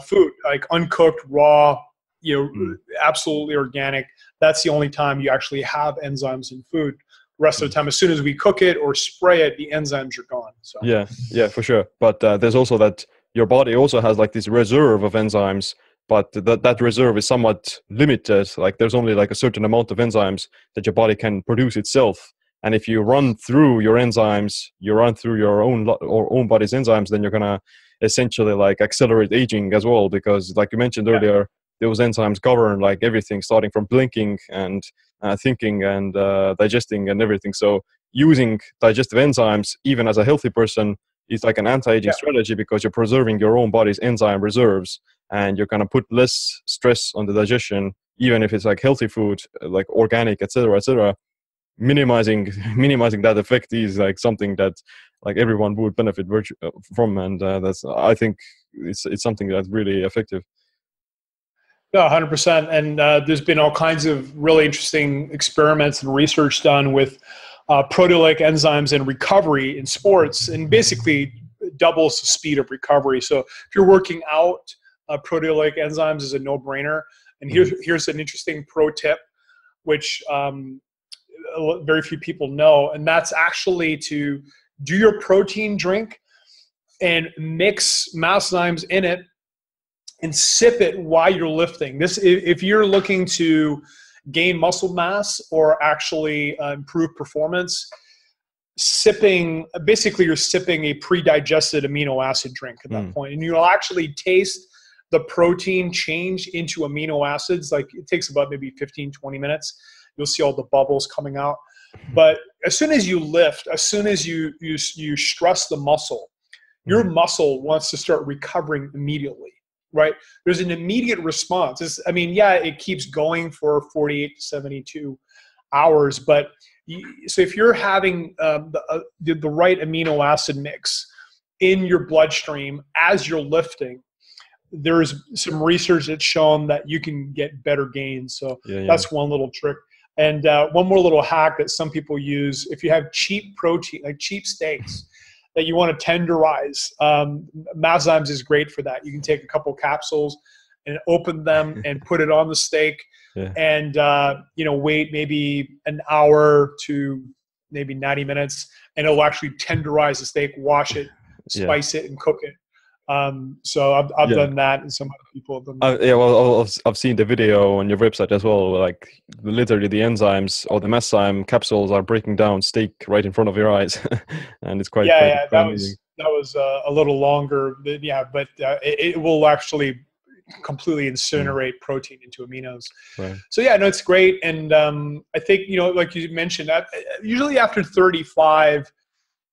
food, like uncooked, raw. You know, absolutely organic. That's the only time you actually have enzymes in food. The rest of the time, as soon as we cook it or spray it, the enzymes are gone. So. Yeah, for sure. But there's also that your body also has like this reserve of enzymes, but that reserve is somewhat limited. Like there's only like a certain amount of enzymes that your body can produce itself. And if you run through your enzymes, you run through your own body's enzymes, then you're going to essentially like accelerate aging as well. Because like you mentioned earlier, those enzymes govern like everything, starting from blinking and thinking and digesting and everything. So using digestive enzymes, even as a healthy person, is like an anti-aging strategy, because you're preserving your own body's enzyme reserves, and you're going to put less stress on the digestion, even if it's like healthy food, like organic, etc., etc. Minimizing that effect is like something that like everyone would benefit from, and that's, I think, it's something that's really effective. Yeah, 100%. And there's been all kinds of really interesting experiments and research done with proteolytic enzymes in recovery in sports, and basically doubles the speed of recovery. So if you're working out, proteolytic enzymes is a no-brainer. And here's an interesting pro tip, which very few people know, and that's actually to do your protein drink and mix MassZymes in it and sip it while you're lifting. This, if you're looking to gain muscle mass or actually improve performance, sipping, basically you're sipping a pre-digested amino acid drink at that point. And you'll actually taste the protein change into amino acids. Like it takes about maybe 15, 20 minutes. You'll see all the bubbles coming out. But as soon as you lift, as soon as you stress the muscle, your muscle wants to start recovering immediately. Right? There's an immediate response. I mean, yeah, it keeps going for 48 to 72 hours. But so if you're having the right amino acid mix in your bloodstream as you're lifting, there's some research that's shown that you can get better gains. So that's one little trick. And one more little hack that some people use, if you have cheap protein, like cheap steaks, that you want to tenderize, MassZymes is great for that. You can take a couple capsules and open them and put it on the steak and, you know, wait maybe an hour to maybe 90 minutes, and it'll actually tenderize the steak, wash it, spice it, and cook it. So I've done that, and some other people have done that. Yeah, well, I've seen the video on your website as well. Like literally, the enzymes or the MassZyme capsules are breaking down steak right in front of your eyes, and it's quite that amazing. That was a little longer, than, but it will actually completely incinerate protein into aminos. Right. So yeah, no, it's great, and I think like you mentioned, usually after 35.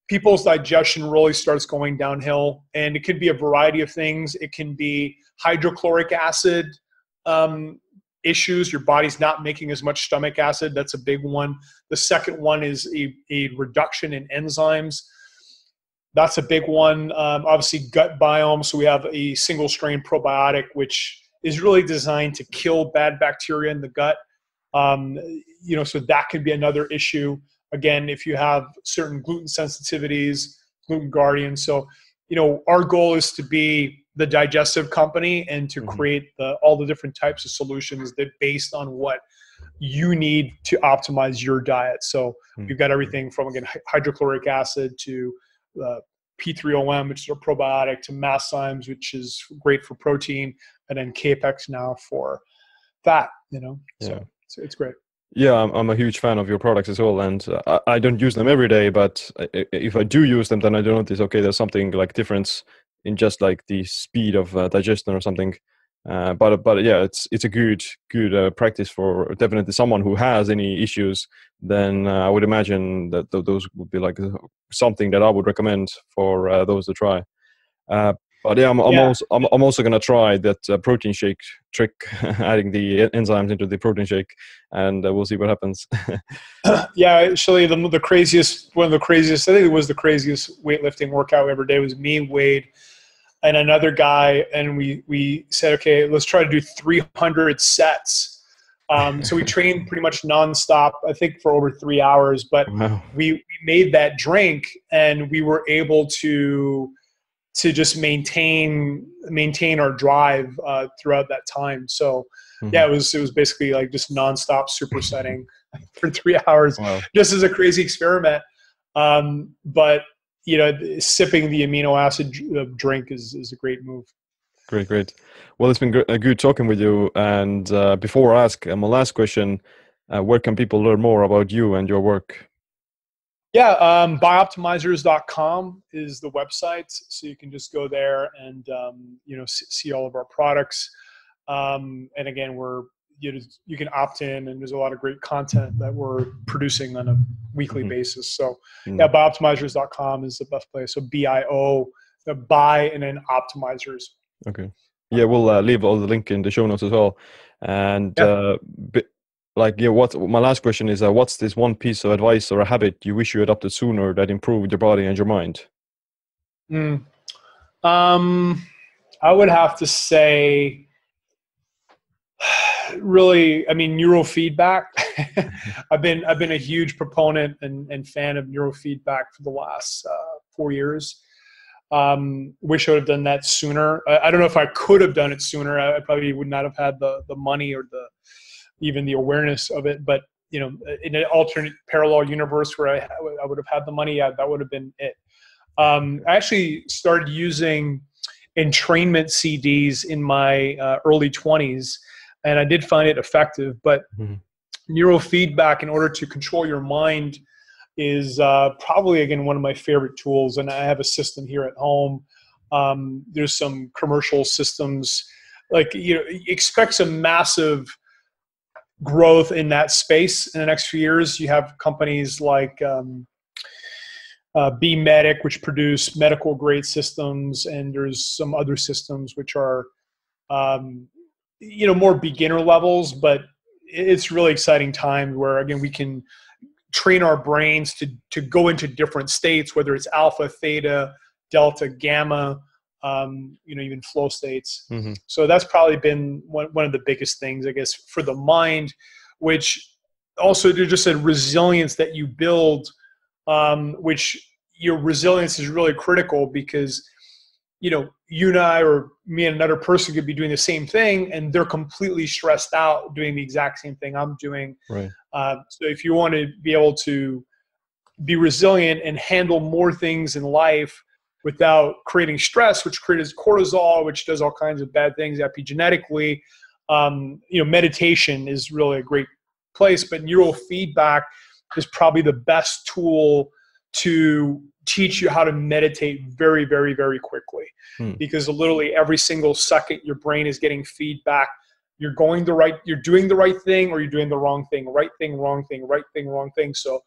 People's digestion really starts going downhill, and it could be a variety of things. It can be hydrochloric acid issues. Your body's not making as much stomach acid. That's a big one. The second one is a reduction in enzymes. That's a big one. Obviously, gut biome. So we have a single strain probiotic, which is really designed to kill bad bacteria in the gut. So that could be another issue. Again, if you have certain gluten sensitivities, Gluten Guardian. So, our goal is to be the digestive company and to create all the different types of solutions that based on what you need to optimize your diet. So you've got everything from, again, hydrochloric acid to P3-OM, which is a probiotic, to MassZymes, which is great for protein, and then KAPEX now for fat, So it's great. Yeah, I'm a huge fan of your products as well, and I don't use them every day, but if I do use them, then I do notice, okay, there's something like difference in just like the speed of digestion or something. But yeah, it's a good practice for definitely someone who has any issues. Then I would imagine that those would be like something that I would recommend for those to try. But yeah, I'm also gonna try that protein shake trick, adding the enzymes into the protein shake, and we'll see what happens. Yeah, actually, one of the craziest, I think it was the craziest weightlifting workout we ever did was me, Wade, and another guy, and we said, okay, let's try to do 300 sets. So we trained pretty much nonstop, I think for over 3 hours, but we made that drink, and we were able to just maintain our drive throughout that time. So yeah, it was basically like just nonstop supersetting for 3 hours. Wow. Just as a crazy experiment. But sipping the amino acid drink is a great move. Great. Well, it's been good talking with you. And before I ask my last question, where can people learn more about you and your work? Yeah, Bio-Optimizers.com is the website, so you can just go there and see all of our products. And again, you can opt in, and there's a lot of great content that we're producing on a weekly basis. So yeah, Bio-Optimizers.com is the best place. So buy and then optimizers. Okay. Yeah, we'll leave all the link in the show notes as well. And my last question is, what's this one piece of advice or a habit you wish you adopted sooner that improved your body and your mind? I would have to say, really, I mean, neurofeedback. I've been a huge proponent and fan of neurofeedback for the last 4 years. Wish I would have done that sooner. I don't know if I could have done it sooner. I probably would not have had the money or even the awareness of it, but in an alternate parallel universe where I would have had the money, that would have been it. I actually started using entrainment CDs in my early 20s, and I did find it effective, but neurofeedback in order to control your mind is probably, again, one of my favorite tools, and I have a system here at home. There's some commercial systems, like expect some massive growth in that space in the next few years. You have companies like BeMedic, which produce medical grade systems, and there's some other systems which are more beginner levels, but it's really exciting time where, again, we can train our brains to go into different states, whether it's alpha, theta, delta, gamma, even flow states. So that's probably been one of the biggest things, I guess, for the mind, which also there's just a resilience that you build, which your resilience is really critical, because, you and I, or me and another person, could be doing the same thing, and they're completely stressed out doing the exact same thing I'm doing. Right. So if you want to be able to be resilient and handle more things in life without creating stress, which creates cortisol, which does all kinds of bad things epigenetically. You know, meditation is really a great place, but neurofeedback is probably the best tool to teach you how to meditate very, very, very quickly. Because literally every single second your brain is getting feedback. You're going the right, you're doing the right thing or you're doing the wrong thing, right thing, wrong thing, right thing, wrong thing. So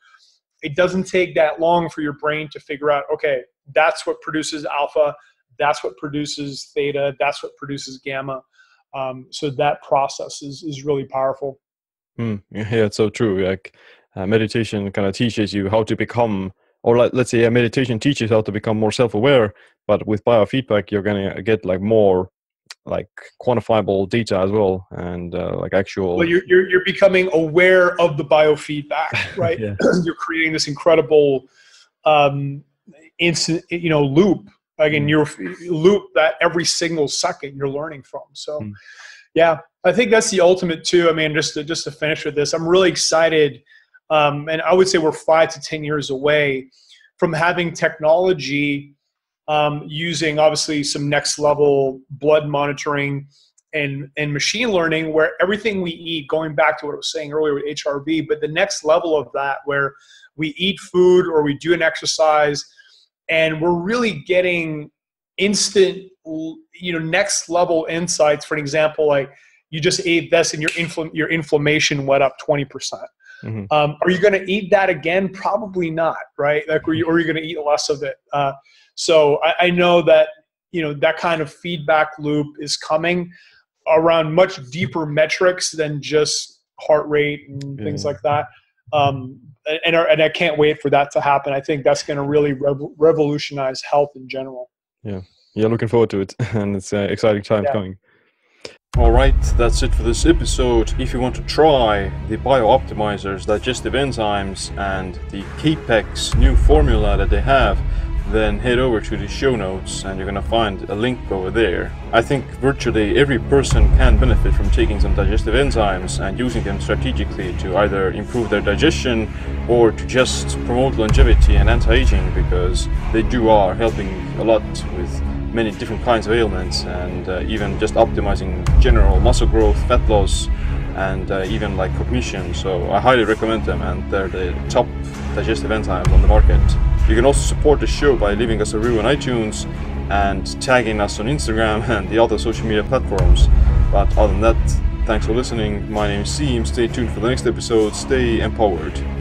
it doesn't take that long for your brain to figure out, okay, that's what produces alpha, that's what produces theta, that's what produces gamma. So that process is really powerful. Yeah, it's so true. Like meditation kind of teaches you how to become, or let's say meditation teaches how to become more self-aware, but with biofeedback, you're going to get like more like quantifiable data as well. And like actual, well, you're becoming aware of the biofeedback, right? Yeah. You're creating this incredible, instant, you know, loop, like in your loop that every single second you're learning from. So yeah, I think that's the ultimate too. I mean, just to finish with this, I'm really excited. And I would say we're 5 to 10 years away from having technology, using obviously some next level blood monitoring and machine learning, where everything we eat, going back to what I was saying earlier with HRV, but the next level of that, where we eat food or we do an exercise, and we're really getting instant, you know, next level insights. For an example, like you just ate this and your inflammation went up 20%. Are you going to eat that again? Probably not, right? Like, or you're going to eat less of it. So I know that, you know, that kind of feedback loop is coming around much deeper metrics than just heart rate and things like that. And I can't wait for that to happen. I think that's going to really revolutionize health in general. Yeah. Yeah. Looking forward to it. And it's an exciting time coming. All right. That's it for this episode. If you want to try the Bio-Optimizers, digestive enzymes, and the KAPEX new formula that they have, then head over to the show notes and you're going to find a link over there. I think virtually every person can benefit from taking some digestive enzymes and using them strategically to either improve their digestion or to just promote longevity and anti-aging, because they do are helping a lot with many different kinds of ailments, and even just optimizing general muscle growth, fat loss, and even like cognition. So I highly recommend them, and they're the top digestive enzymes on the market. You can also support the show by leaving us a review on iTunes and tagging us on Instagram and the other social media platforms. But other than that, thanks for listening. My name is Siim. Stay tuned for the next episode. Stay empowered.